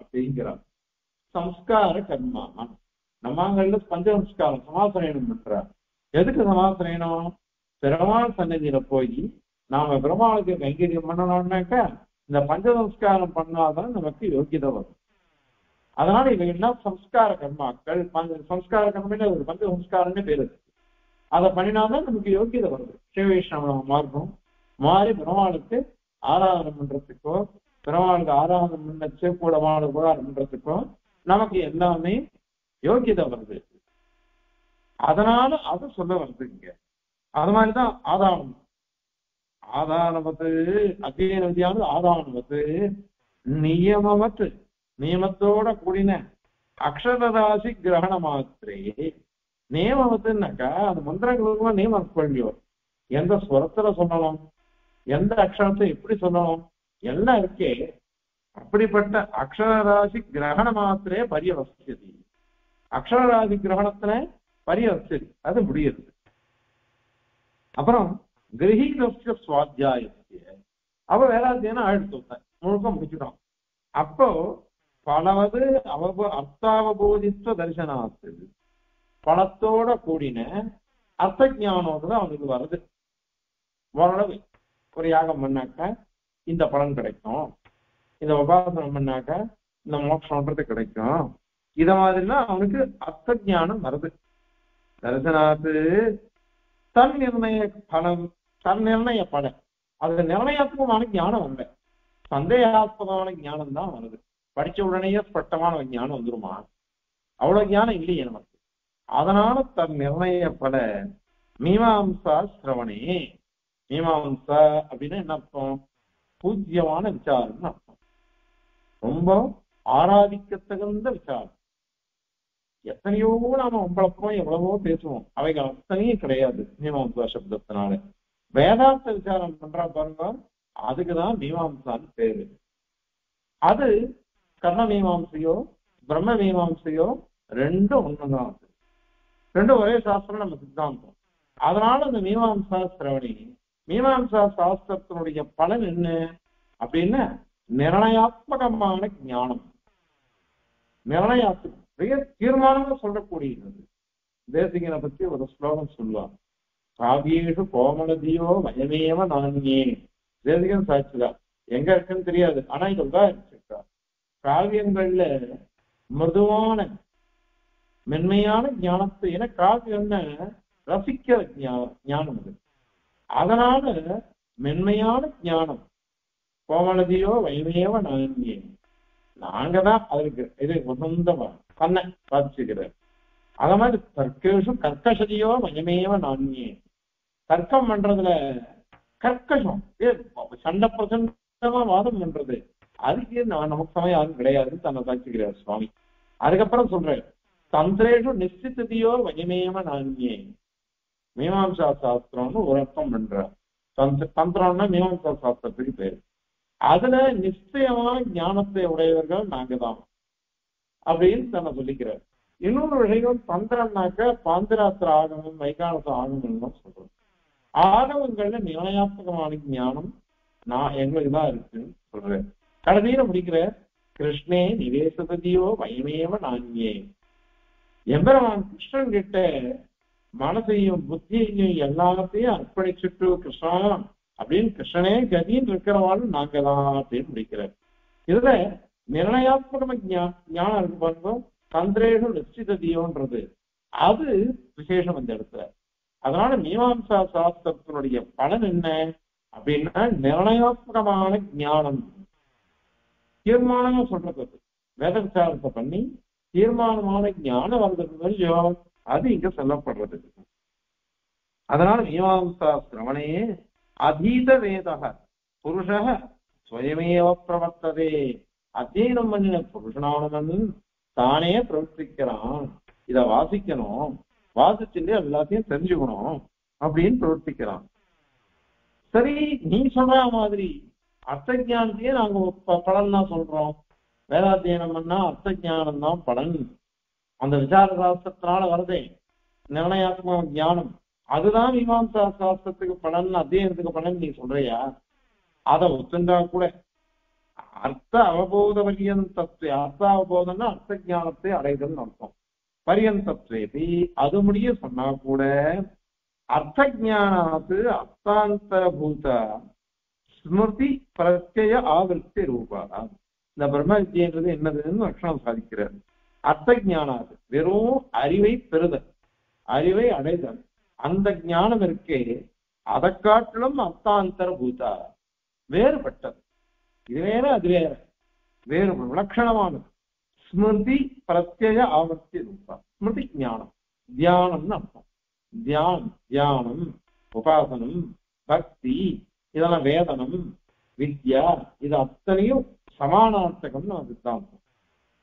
அப்படிங்கிறார். சம்ஸ்கார கர்மா நம்மாங்கள்ல பஞ்சசம்ஸ்காரம் சமாசரயணம் பண்றார். எதுக்கு சமாசரயணம்? பெருமாள் சன்னதியில போய் நாம பெருமாளுக்கு கைங்கரியம் பண்ணணும்னாக்கா இந்த பஞ்சசம்ஸ்காரம் பண்ணாதான் நமக்கு யோகியதை வரும். அதனால இவையெல்லாம் சம்ஸ்கார கர்மாக்கள். சம்ஸ்கார கர்மில ஒரு பஞ்சசம்ஸ்காரம்னு பேரு. அதை பண்ணினாதான் நமக்கு யோகியதை வருது. ஸ்ரீ வைஷ்ணவ மார்க்கம் மாறி பெருமாளுக்கு ஆராதனை பண்றதுக்கோ பெருமாளுக்கு ஆராதனை பண்ண சேக்கூடமான கூடாரம் பண்றதுக்கோ நமக்கு எல்லாமே யோகியதை வருது. அதனால அதை சொல்ல வருதுங்க. அது மாதிரிதான் ஆதானம் ஆதானமத்து அத்தியன விதியானது ஆதானமத்து நியமமத்து நியமத்தோட கூடின அக்ஷரராசி கிரகண மாத்திரே. நியமத்துனாக்கா அது மந்திரங்களுக்குமா நியமம் கொள்ளியோர் எந்த ஸ்வரத்துல சொல்லணும் எந்த அக்ஷரத்தை எப்படி சொல்லணும் எல்லாம் இருக்கே. அப்படிப்பட்ட அக்ஷரராசி கிரகண மாத்திரே பரியவசியது. அக்ஷரராசி கிரகணத்துல பரியவசியது அது முடியுது. அப்புறம் கிரகீத சுவாத்தியாயத்திய அவ வேதாத்தியன ஆயிடுத்து முழுக்க முடிச்சுட்டோம். அப்போ பலவது அர்த்தாவபோதித்த தரிசனாத்து பலத்தோட கூடின அர்த்த ஞானோடு அவனுக்கு வருது. ஓரளவு ஒரு யாகம் பண்ணாக்கா இந்த பலன் கிடைக்கும், இந்த உபாசனம் பண்ணாக்கா இந்த மோட்சம்ன்றது கிடைக்கும், இத மாதிரிலாம் அவனுக்கு அர்த்த ஞானம் வருது. தரிசனாத்து தன் நிர்ணய பலம் தன் நிர்ணய பலம் அது நிர்ணயாத்மமான ஞானம் வரல, சந்தேகாஸ்பதமான ஞானம் தான் வருது. படிச்ச உடனேயே ஸ்பட்டமான ஞானம் வந்துருமா? அவ்வளவு ஞானம் இல்லையே நமக்கு. அதனால தன் நிர்ணய பல மீமாம்சா சிரவணே. மீமாம்சா அப்படின்னா என்ன அர்த்தம்? பூஜ்யமான விசாரம்னு அர்த்தம். ரொம்ப ஆராதிக்க தகுந்த விசாரம். எத்தனையோ நாம உம்பளப்போம் எவ்வளவோ பேசுவோம், அவைகள் அத்தனையும் கிடையாது மீமாம்சா சப்தத்தினால. வேதாந்த விசாரம் பண்ற பாருங்க அதுக்குதான் மீமாம்சான்னு பேரு. அது கர்ம மீமாம்சையோ பிரம்ம மீமாம்சையோ ரெண்டும் ஒண்ணுதான். ரெண்டும் ஒரே சாஸ்திரம் நம்ம சித்தாந்தம். அதனால அந்த மீமாம்சா சிரவணி மீமாம்சா சாஸ்திரத்தினுடைய பலன் என்ன அப்படின்னு நிர்ணயாத்மகமான ஞானம். நிர்ணயாத்ம தீர்மானமா சொல்லக்கூடியது. தேசிகனை பத்தி ஒரு ஸ்லோகம் சொல்லுவான். காவியேஷு கோமலதியோ வயமேவ நானே. தேசிகன் சாட்சிதான். எங்க இருக்குன்னு தெரியாது, ஆனா இதுதான் இருந்துருக்கா. காவியங்கள்ல மிருதுவான மென்மையான ஞானத்தை ஏன்னா காவியம்னு ரசிக்கிற ஞானம் அது. அதனால மென்மையான ஞானம் கோமலதியோ வயமேவ நானே. நாங்கதான் அதுக்கு இது சொந்தமா பண்ண சாதிச்சுக்கிறார். அத மாதிரி தர்க்கேஷும் கர்க்கசதியோ மயமேவ நானே. தர்க்கம் பண்றதுல கர்க்கசம் சண்டை பிரசண்டமா வாதம் பண்றது அதுக்கு நான் நமக்கு சமயம் யாரும் கிடையாதுன்னு தன்னை சாதிச்சுக்கிறார் சுவாமி. அதுக்கப்புறம் சொல்றேன் தந்திரேஷு நிச்சித்ததியோ மயமேவ நானே. மீமாம்சா சாஸ்திரம்னு ஒரு அர்த்தம் பண்ற தந்திரம்னா மீமாம்சா சாஸ்திரத்துக்கு பேரு. அதுல நிச்சயமான ஞானத்தை உடையவர்கள் நாங்க தான் அப்படின்னு தன்னை சொல்லிக்கிறார். இன்னொரு விஷயம் தந்திரம்னாக்க பாந்திராத்திர ஆகமம் வைகாரச ஆகமம்லாம் சொல்றோம். ஆகமங்கள்ல நிர்ணயாத்மகமான ஞானம் நான் எங்களுக்கு தான் இருக்குன்னு சொல்றேன். கடைசியில முடிக்கிற கிருஷ்ணே நிவேசபதியோ வயமேவ நான்யே, எம்பெருமான் கிருஷ்ணன் கிட்ட மனசையும் புத்தியையும் எல்லாத்தையும் அர்ப்பணிச்சுட்டு கிருஷ்ணா அப்படின்னு கிருஷ்ணனே கதின்னு இருக்கிறவாலும் நாங்க தான் அப்படின்னு முடிக்கிறார். இதுல நிர்ணயாத்மகமா ஞானம் இருக்கு பாருங்க, தந்திரேஷு நிச்சிததியோன்றது அது விசேஷம் அந்த இடத்துல. அதனால மீமாம்சா சாஸ்திரத்தினுடைய பலன் என்ன அப்படின்னா நிர்ணயாத்மகமான ஞானம், தீர்மானம் சொல்றது வேத விசாரத்தை பண்ணி தீர்மானமான ஞானம் வந்தது அது இங்க சொல்லப்படுறது. அதனால மீமாம்சா சிரவணே அதீத வேதக புருஷ ஸ்வயமேவ பிரவர்த்ததே, அத்தியனம் பண்ணின புருஷனானவன் தானே பிரவர்த்திக்கிறான். இதை வாசிக்கணும், வாசிச்சுட்டு எல்லாத்தையும் தெரிஞ்சுக்கணும் அப்படின்னு பிரவர்த்திக்கிறான். சரி, நீ சொல்ற மாதிரி அர்த்த ஞானத்தையே நாங்க பலன் தான் சொல்றோம். வேதாத்தியனம் பண்ணா அர்த்த ஞானம் தான் பலன், அந்த விசார சாஸ்திரத்தினால வருதே நிர்ணயாத்மக ஞானம் அதுதான் மீமாம்சா சாஸ்திரத்துக்கு பலன், அத்தியனத்துக்கு பலன் நீ சொல்றியா? அதை ஒத்துண்டா கூட அர்த்த அவபோத பரியந்தத்துவ, அர்த்த அவபோதம்னா அர்த்த ஞானத்தை அடைதல் அர்த்தம், பரியந்தத்துவேபி அது முடிய சொன்னா கூட அர்த்த ஞானாத்து அர்த்தாந்தபூத ஸ்மிருதி பிரத்யய ஆவிருத்தி ரூபா. இந்த பிரம்ம வித்தியன்றது என்னதுன்னு லட்சணம் சாதிக்கிறார். அர்த்த ஞானாது வெறும் அறிவை பெறுதல், அறிவை அடைதல், அந்த ஞானம் இருக்கே அதை காட்டிலும் அர்த்தாந்தர பூதா வேறுபட்டது, இது வேற அது வேற, வேறு விலட்சணமானது. ஸ்மிருதி பிரத்யய ஆவர்த்தி ரூபா, ஸ்மிருதி ஞானம், தியானம்னு அர்த்தம். தியானம் உபாசனம் பக்தி இதெல்லாம் வேதனம் வித்யா இது அத்தனையும் சமானார்த்தகம்னு அது தான்.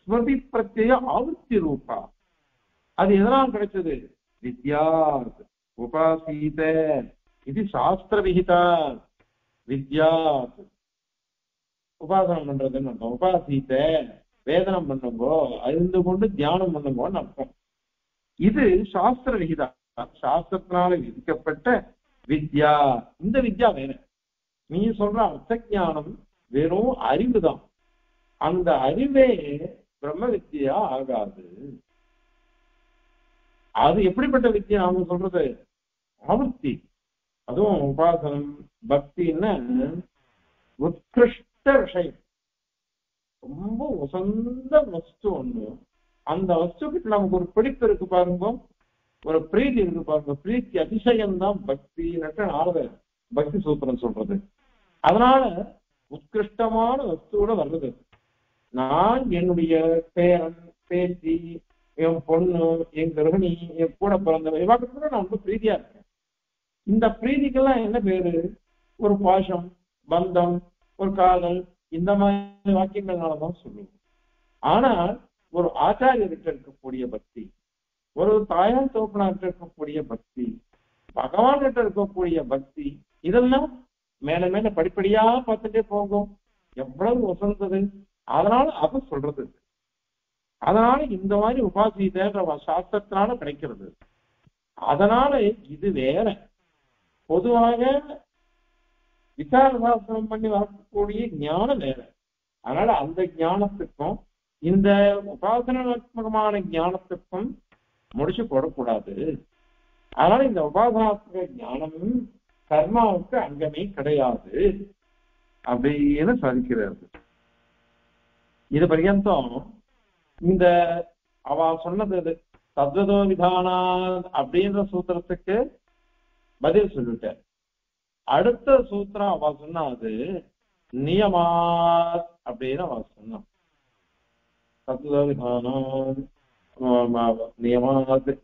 ஸ்மிருதி பிரத்யய ஆவர்த்தி ரூபா அது எதனால் கிடைச்சது? வித்யா உபாசீத இது சாஸ்திர விகிதா வித்யா உபாசனம் பண்றதுன்னு அர்த்தம், உபாசீத்த வேதனம் பண்ணுங்கோ அறிந்து கொண்டு தியானம் பண்ணுங்கோன்னு அர்த்தம். இது சாஸ்திர விகிதா சாஸ்திரத்தினால விதிக்கப்பட்ட வித்யா. இந்த வித்யா வேற, நீ சொல்ற அர்த்த ஞானம் வெறும் அறிவு தான், அந்த அறிவே பிரம்ம வித்யா ஆகாது. அது எப்படிப்பட்ட வித்யா? நாம சொல்றது ஆவர்த்தி, அதுவும் உபாசனம் பக்தின்னு உத்கிருஷ்ட விஷயம், ரொம்ப உசந்த வஸ்து ஒண்ணு, அந்த வஸ்து கிட்ட நமக்கு ஒரு பிடிப்பு இருக்கு பாருங்க, ஒரு பிரீதி இருக்கு பாருங்க, பிரீத்தி அதிசயம்தான் பக்தி நட்ட பக்தி சூத்திரம் சொல்றது. அதனால உத்கிருஷ்டமான வஸ்துவோட வர்றது, நான் என்னுடைய பேரன் பேத்தி என் பொண்ணு என் கர்ப்பிணி என் கூட பிறந்தவன் இவக்கிட்ட நான் ரொம்ப பிரீதியா இருக்கேன். இந்த பிரீதிக்கெல்லாம் என்ன பேரு? ஒரு பாஷம் பந்தம் ஒரு காதல் இந்த மாதிரி வாக்கியங்கள்னாலதான் சொல்லுவோம். ஆனால் ஒரு ஆச்சாரியர்கிட்ட இருக்கக்கூடிய பக்தி, ஒரு தாயார் தோப்பனார்கிட்ட இருக்கக்கூடிய பக்தி, பகவான் கிட்ட இருக்கக்கூடிய பக்தி இதெல்லாம் மேல மேல படிப்படியா பார்த்துட்டே போகும், எவ்வளவு உசந்தது. அதனால அது சொல்றது, அதனால இந்த மாதிரி உபாசிதன்ற சாஸ்திரத்தினால கிடைக்கிறது. அதனால இது வேற. பொதுவாக விசார சாஸ்திரம் பண்ணி வாழக்கூடிய ஞானம் வேற. அதனால அந்த ஞானத்துக்கும் இந்த உபாசனாத்மகமான ஞானத்துக்கும் முடிச்சு போடக்கூடாது. அதனால இந்த உபாசனாத்மக ஞானமும் கர்மாவுக்கு அங்கமே கிடையாது அப்படின்னு சாதிக்கிறது. இது பர்யந்தம் இந்த அவ சொன்னது தத்வதோ விதானா அப்படின்ற சூத்திரத்துக்கு பதில் சொல்லிட்டார். அடுத்த சூத்திரம் அவ சொன்னா அது நியமா அப்படின்னு அவ சொன்னான். தத்துவ விதானம்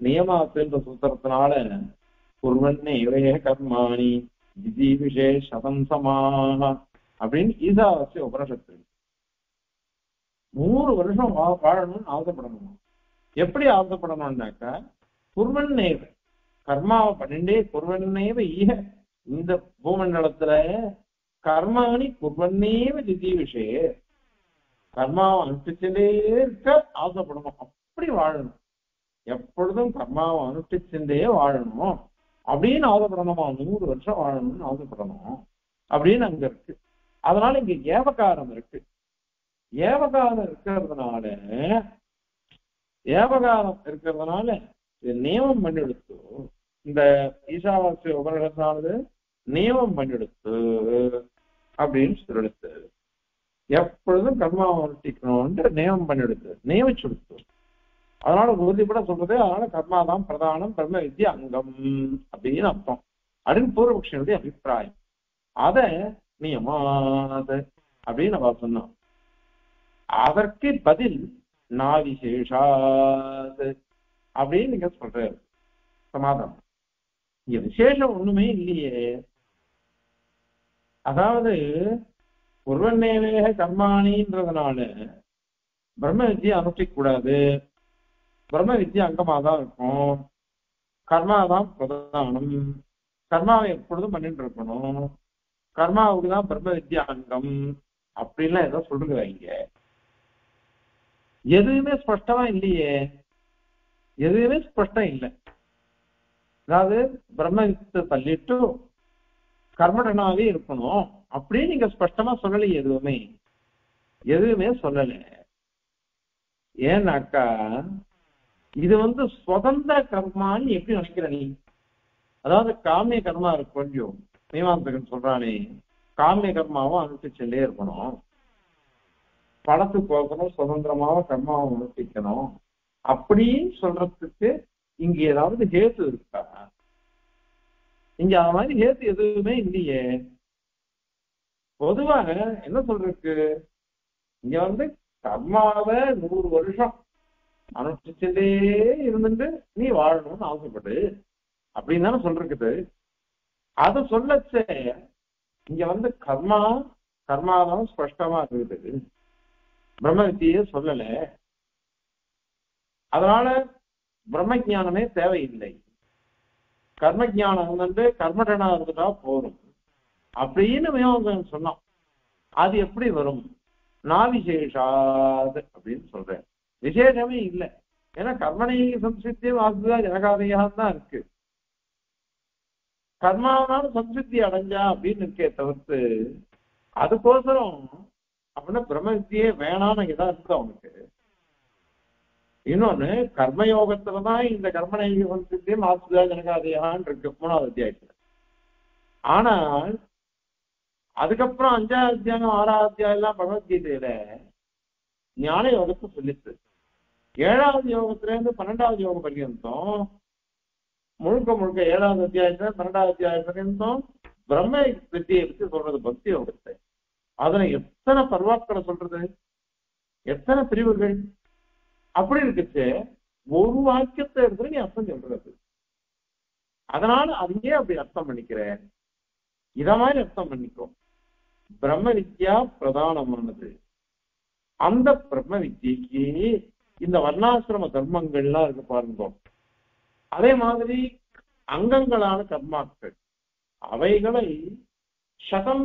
நியமாசென்ற சூத்திரத்தினால குர்வண்ணே இவையே கர்மாணி ஜிதி விசேஷதம்சமாக அப்படின்னு ஈசாவாசிய உபனிஷத்து 100 வருஷம் வாழணும்னு ஆசைப்படணுமா? எப்படி ஆசைப்படணும்னாக்கா குர்வண்ணேவ கர்மாவை பண்ணிண்டே குர்வண்ணேவ ஈக இந்த பூமண்டலத்துல கர்மாணி குர்வண்ணேவ ஜிதி விஷய கர்மாவை அனுஷ்டிச்சுட்டே இருக்க ஆசைப்படணும். அப்படி வாழணும், எப்பொழுதும் கர்மாவை அனுஷ்டிச்சுட்டே வாழணும் அப்படின்னு ஆசைப்படணுமா? 100 வருஷம் வாழணும்னு ஆசைப்படணும் அப்படின்னு அங்க இருக்கு. அதனால இங்க ஏவகாரம் இருக்கு. ஏவகாரம் இருக்கிறதுனால நியமம் பண்ணிடுத்து. இந்த ஈசாவாசிய உபனிஷத்தானது நியமம் பண்ணிடுத்து அப்படின்னு சொல்லிடுத்து. எப்பொழுதும் கர்மாவை அனுஷ்டிக்கணும்ன்ற நியமம் பண்ணிடுத்து, நியமிச்சுடுத்து. அதனால உறுதிப்பட சொல்றது, அதனால கர்மாதான் பிரதானம், பிரம்ம வித்யா அங்கம் அப்படின்னு அர்த்தம் அப்படின்னு பூர்வபக்ஷனுடைய அபிப்பிராயம். அத நியமாது அப்படின்னு நம்ம சொன்னோம். அதற்கு பதில் நாவிசேஷாது அப்படின்னு நீங்க சொல்ற சமாதானம். இங்க விசேஷம் ஒண்ணுமே இல்லையே. அதாவது ஒருவன்னேவேக கர்மாணின்றதுனால பிரம்ம வித்தியை அனுஷ்டிக்க கூடாது, பிரம்ம வித்தியை அங்கமாதான் இருக்கும், கர்மாதான் பிரதானம், கர்மாவை எப்பொழுதும் பண்ணிட்டு இருக்கணும், கர்மாவுக்குதான் பிரம்ம வித்தியா அங்கம் அப்படின்லாம் ஏதோ சொல்லுங்க. எதுவுமே ஸ்பஷ்டமா இல்லையே, எதுவுமே ஸ்பஷ்டம் இல்லை. அதாவது பிரம்ம வித்து தள்ளிட்டு கர்மடனாவே இருக்கணும் அப்படின்னு நீங்க ஸ்பஷ்டமா சொல்லலை, எதுவுமே சொல்லல. ஏன்னாக்கா இது சுதந்திர கர்மான்னு எப்படி நினைக்கிற நீ? அதாவது காமிய கர்மா இருக்கு, கொஞ்சம் மீமாந்தகன் சொல்றானே, காமிய கர்மாவும் அனுஷ்டிச்சுட்டே இருக்கணும், படத்து போக்கணும், சுதந்திரமாக கர்மாவும் அனுஷ்டிக்கணும் அப்படின்னு சொல்றதுக்கு இங்க ஏதாவது ஹேத்து இருக்கா? இங்க அது மாதிரி ஹேத்து எதுவுமே இல்லையே. பொதுவாக என்ன சொல்றதுக்கு, இங்க கர்மாவை 100 வருஷம் அனுஷ்டிச்சுட்டே இருந்துட்டு நீ வாழணும்னு ஆசைப்படு அப்படின்னு தானே சொல்றது. அதை சொல்லச்சே இங்க கர்மாதான் ஸ்பஷ்டமா இருக்குது, பிரம்ம வித்தியே சொல்லல. அதனால பிரம்ம ஜானமே தேவையில்லை, கர்ம ஜானம் கர்மடனா இருந்துட்டா போதும் அப்படின்னு மீமாம்சகன் சொன்னான். அது எப்படி வரும்? நாவிசேஷாது அப்படின்னு சொல்றேன். விசேஷமே இல்லை, ஏன்னா கர்மனை சம்சித்தியம் ஆகுதா ஜனகாதையாக தான் இருக்கு. கர்மாவனாலும் சம்சித்தி அடைஞ்சா அப்படின்னு இருக்கே தவிர்த்து, அதுக்கோசரம் அப்படின்னா பிரம்ம வித்தியே வேணான்னு இதான் இருக்கு அவனுக்கு. இன்னொன்னு கர்மயோகத்துலதான் இந்த கர்மனை சம்சித்தியம் ஆகுதா ஜனகாதையான் இருக்கு 3வது அத்தியாயத்துல. ஆனால் அதுக்கப்புறம் 5வது அத்தியாயம் 6வது அத்தியாயம் எல்லாம் பகவத்கீதையில ஞான யோகத்தை சொல்லிட்டு 7வது யோகத்திலேருந்து 12வது யோகம் பர்யந்தம் முழுக்க 7வது அத்தியாயத்துல 12வது அத்தியாயம் பிரம்ம வித்தியை பற்றி சொல்றது, பக்தி யோகத்தை. அதனை எத்தனை பர்வாக்களை சொல்றது, எத்தனை பிரிவுகள் அப்படி இருக்குச்சு. ஒரு வாக்கியத்தை எடுத்து நீ அர்த்தம் சொல்றது, அதனால அதையே அப்படி அர்த்தம் பண்ணிக்கிற. இத மாதிரி அர்த்தம் பண்ணிக்கும். பிரம்ம வித்யா பிரதானமானது, அந்த பிரம்ம வித்தியைக்கு இந்த வர்ணாசிரம தர்மங்கள்லாம் இருக்கு பாருங்க. அதே மாதிரி அங்கங்களான கர்மாக்கள் அவைகளை சதம்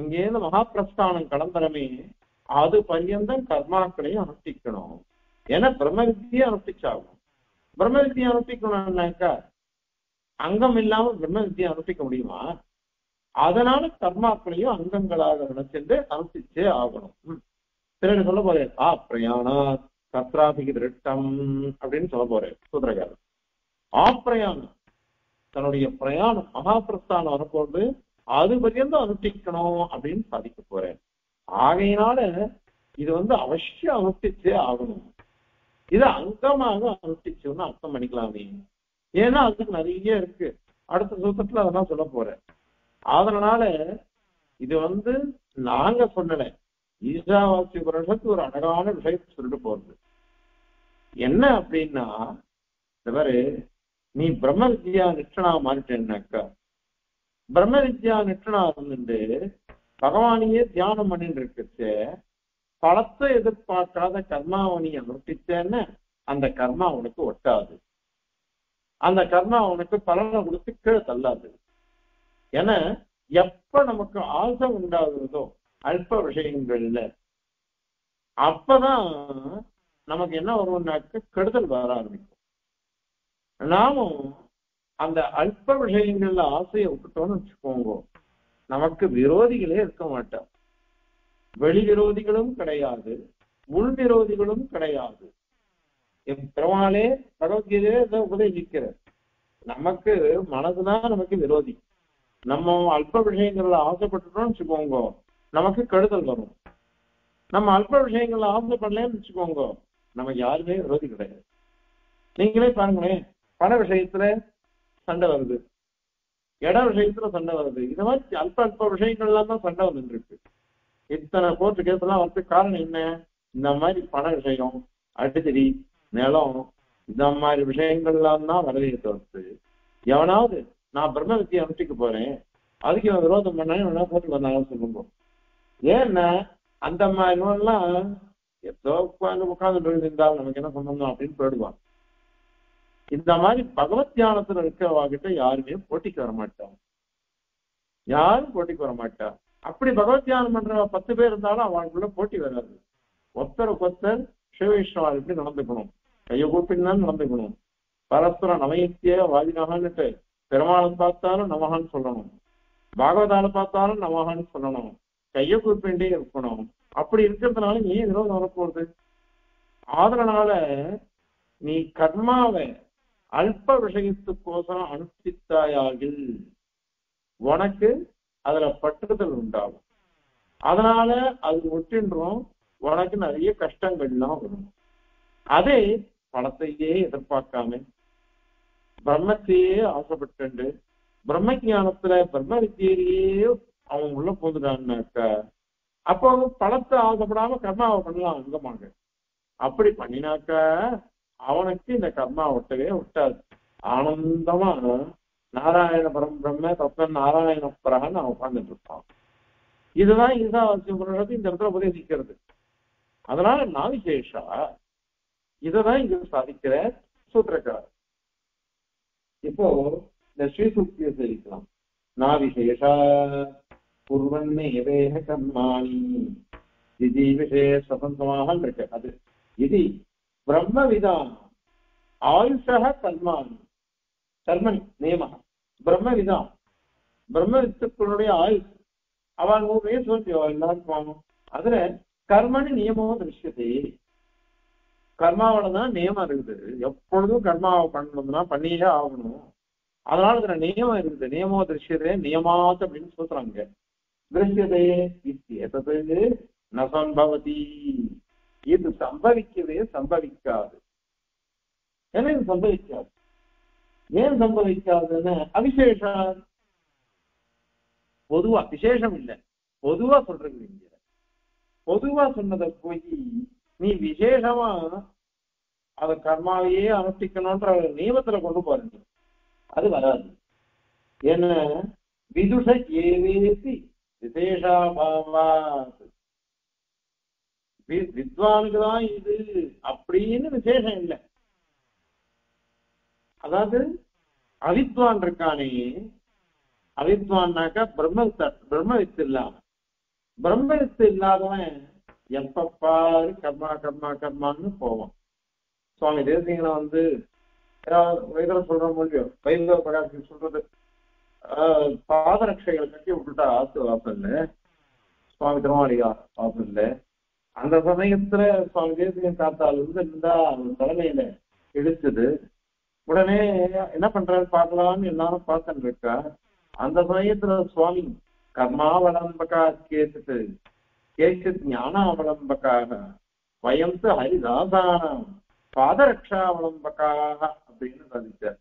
இங்கேருந்து மகாபிரஸ்தானம் கடந்தனமே அது பரியந்தம் கர்மாக்களையும் அனுஷ்டிக்கணும். ஏன்னா பிரம்ம வித்தியை அனுஷ்டிச்சாகும். பிரம்ம வித்தியை அனுஷ்டிக்கணும்னாக்கா அங்கம் இல்லாம பிரம்ம வித்தியை அனுஷ்டிக்க முடியுமா? அதனால கர்மாக்களையும் அங்கங்களாக நினைச்சிட்டு அனுஷ்டிச்சே ஆகணும். பிறகு சொல்ல போது ஆ பிரயாணா சத்ராபிகி திருட்டம் அப்படின்னு சொல்ல போறேன் சூத்திரக்காரர். ஆப்பிரயாணம் தன்னுடைய பிரயாணம் மகா பிரஸ்தானம் வரப்போது அது பரியந்த அனுஷ்டிக்கணும் அப்படின்னு சாதிக்க போறேன். ஆகையினால இது அவசியம் அனுஷ்டிச்சே ஆகணும். இதை அங்கமாக அனுஷ்டிச்சோம்னு அர்த்தம் பண்ணிக்கலாமே. ஏன்னா அதுக்கு நிறைய இருக்கு, அடுத்த சூத்திரத்துல அதெல்லாம் சொல்ல போறேன். அதனால இது நாங்க சொல்லல, ஈசாவாசிய உபனிஷத்து ஒரு அழகான விஷயத்தை சொல்லிட்டு போறது என்ன அப்படின்னா, இந்த மாதிரி நீ பிரம்ம வித்யா நிஷ்டனா மாறிட்டேன்னாக்கா, பிரம்ம வித்யா நிஷ்டனா இருந்துட்டு பகவானையே தியானம் பண்ணிட்டு இருக்கச்சே பழத்தை எதிர்பார்க்காத கர்மாவனியை அனுஷ்டிச்சேன்னு அந்த கர்மா அவனுக்கு ஒட்டாது, அந்த கர்மா அவனுக்கு பலனை கொடுத்து கீழே தள்ளாது. ஏன்னா எப்ப நமக்கு ஆசை உண்டாகிறதோ அல்ப விஷயங்கள்ல அப்பதான் நமக்கு என்ன வரும்னாக்கு கெடுதல் வர ஆரம்பிக்கும். நாமும் அந்த அல்ப விஷயங்கள்ல ஆசையை விட்டுட்டோம்னு வச்சுக்கோங்க, நமக்கு விரோதிகளே இருக்க மாட்டோம். வெளி விரோதிகளும் கிடையாது, உள் விரோதிகளும் கிடையாது. பெருமாளே பரவகீதே உபதேசிக்கிறார், நமக்கு மனதுதான் நமக்கு விரோதி. நம்ம அல்ப விஷயங்கள்ல ஆசைப்பட்டுட்டோம்னு வச்சுக்கோங்க, நமக்கு கெடுதல் வரும். நம்ம அல்ப விஷயங்கள்ல ஆசை பண்ணலன்னு வச்சுக்கோங்க, நம்ம யாருமே விரோதி கிடையாது. நீங்களே பாருங்களேன், பண விஷயத்துல சண்டை வருது, இட விஷயத்துல சண்டை வருது, இந்த மாதிரி அல்ப அல்ப விஷயங்கள் எல்லாம் தான் சண்டை வந்துருக்கு. இத்தனை கோர்ட்டு கேஸ் எல்லாம் வந்து காரணம் என்ன? இந்த மாதிரி பண விஷயம், அடித்தடி, நிலம், இந்த மாதிரி விஷயங்கள்லாம் தான் வரவேற்க வருது. எவனாவது நான் பிரம்ம வித்தியை அனுஷ்டிக்க போறேன், அதுக்கு இவன் விரோதம் பண்ணாலும் இவனா போட்டு வந்தாங்கன்னு சொல்லுங்க. ஏன்னா அந்த மாதிரி எல்லாம் ஏதோ உட்கார்ந்து இருந்தாலும் நமக்கு என்ன சம்பந்தம் அப்படின்னு போயிடுவான். இந்த மாதிரி பகவத் தியானத்துல இருக்கிறவாகிட்ட யாருமே போட்டிக்கு வரமாட்டான், யாரும் போட்டிக்கு வரமாட்டான். அப்படி பகவத் தியானம் பண்ற 10 பேர் இருந்தாலும் அவங்களுக்குள்ள போட்டி வராது. ஒருத்தருக்கு ஒருத்தர் சிவவிஷ்ணவால் இப்படி நடந்துக்கணும், கையை கூப்பிட்டுதான் நடந்துக்கணும். பரஸ்பரம் நமையத்திய வாதினாகன்னுட்டு பெருமாளை பார்த்தாலும் நமகான்னு சொல்லணும், பாகவதால பார்த்தாலும் நமகான்னு சொல்லணும், கையை கூப்பிண்டே இருக்கணும். அப்படி இருக்கிறதுனால ஏன் விரோதம் வரப்போறது? ஆதரனால நீ கர்மாவை அல்ப விஷயத்துக்கோசரம் அனுஷ்டித்தாயாகில் உனக்கு அதுல பற்றுதல் உண்டாகும். அதனால அது ஒட்டின்றோம், உனக்கு நிறைய கஷ்டங்கள்லாம் வரும். அதே பணத்தையே எதிர்பார்க்காம பிரம்மத்தையே ஆசைப்பட்டு பிரம்ம ஞானத்துல பிரம்ம வித்தியிலேயே அவன் உள்ள போந்துட்டான்னாக்கா அப்போ அவன் பணத்தை ஆசைப்படாம கர்மாவை பண்ணலாம் அங்கமாக. அப்படி பண்ணினாக்கா அவனுக்கு இந்த கர்மா ஒட்டவே ஒட்டாது. ஆனந்தமா நாராயண பரம் பிரம்ம தப்பன் நாராயண பரகன்னு அவன் உட்கார்ந்துட்டு இருப்பான். இதுதான் ஈசாவாசிய உபனிஷத்து இந்த இடத்துல உபதேசிக்கிறது. அதனால நாவிசேஷா இதான் இங்க சாதிக்கிற சூத்திரக்காரர். இப்போ இந்த ஸ்ரீசூக்தியை சேவிக்கலாம். நாவிசேஷா குர்வன்னே வேக கர்மாணி திதி விசேஷ சம்பந்தமாக இருக்கு. அது இது பிரம்மவிதான் ஆயுஷக கர்மாணி கர்மணி நியமக பிரம்மவிதான் பிரம்ம வித்துக்களுடைய ஆயுஷ் அவன் சொல்லியோ எல்லாருக்கும் அதுல கர்மணி நியமம் திருஷ்யத்தை. கர்மாவோட தான் நியமம் இருக்குது, எப்பொழுதும் கர்மாவை பண்ணணும்னா பண்ணியே ஆகணும். அதனால இதுல நியமம் இருக்குது. நியமோ திருஷ்யதே நியமாத் அப்படின்னு சொல்றாங்க. திருஷ்யதே எத்தது நசம்பவதி, இது சம்பவிக்கவே சம்பவிக்காது. ஏன்னா இது சம்பவிக்காது. ஏன் சம்பவிக்காதுன்னு அவிசேஷம் பொதுவா, விசேஷம் இல்லை பொதுவா சொல்றது. இங்க பொதுவா சொன்னதை போய் நீ விசேஷமா அத கர்மாவையே அனுஷ்டிக்கணும்ன்ற நியமத்துல கொண்டு போறீங்க, அது வராது. என்ன விதுஷ ஏவேசி விசேஷாபாவா வித்வானுக்குதான் இது அப்படின்னு விசேஷம் இல்லை. அதாவது அவித்வான் இருக்கானே, அவித்வான்னாக்கா பிரம்மவித்து இல்லாம, பிரம்மவித்து இல்லாதவன் எப்ப பாரு கர்மா கர்மா கர்மான்னு போவான். சுவாமி தேசிகனா வைதர சொல்ற மொழியோ வைதர பிரகாஷ் சொல்றது பாதரட்சைகளை கட்டி விட்டுட்டா ஆத்து வாசல்ல, சுவாமி திருமாளிகா வாசல்ல அந்த சமயத்துல சுவாமி தேசிகன் தாத்தால இருந்து இருந்தா தலைமையில இடிச்சது. உடனே என்ன பண்றாரு பார்க்கலாம்னு எல்லாரும் பார்த்துட்டு இருக்கா. அந்த சமயத்துல சுவாமி கர்மாவலம்பகா கேட்டு கேட்டு ஞானாவலம்பகாக வயம் து ஹரிதாசானாம் பாதரக்ஷாவலம்பகாக அப்படின்னு சாதிச்சார்.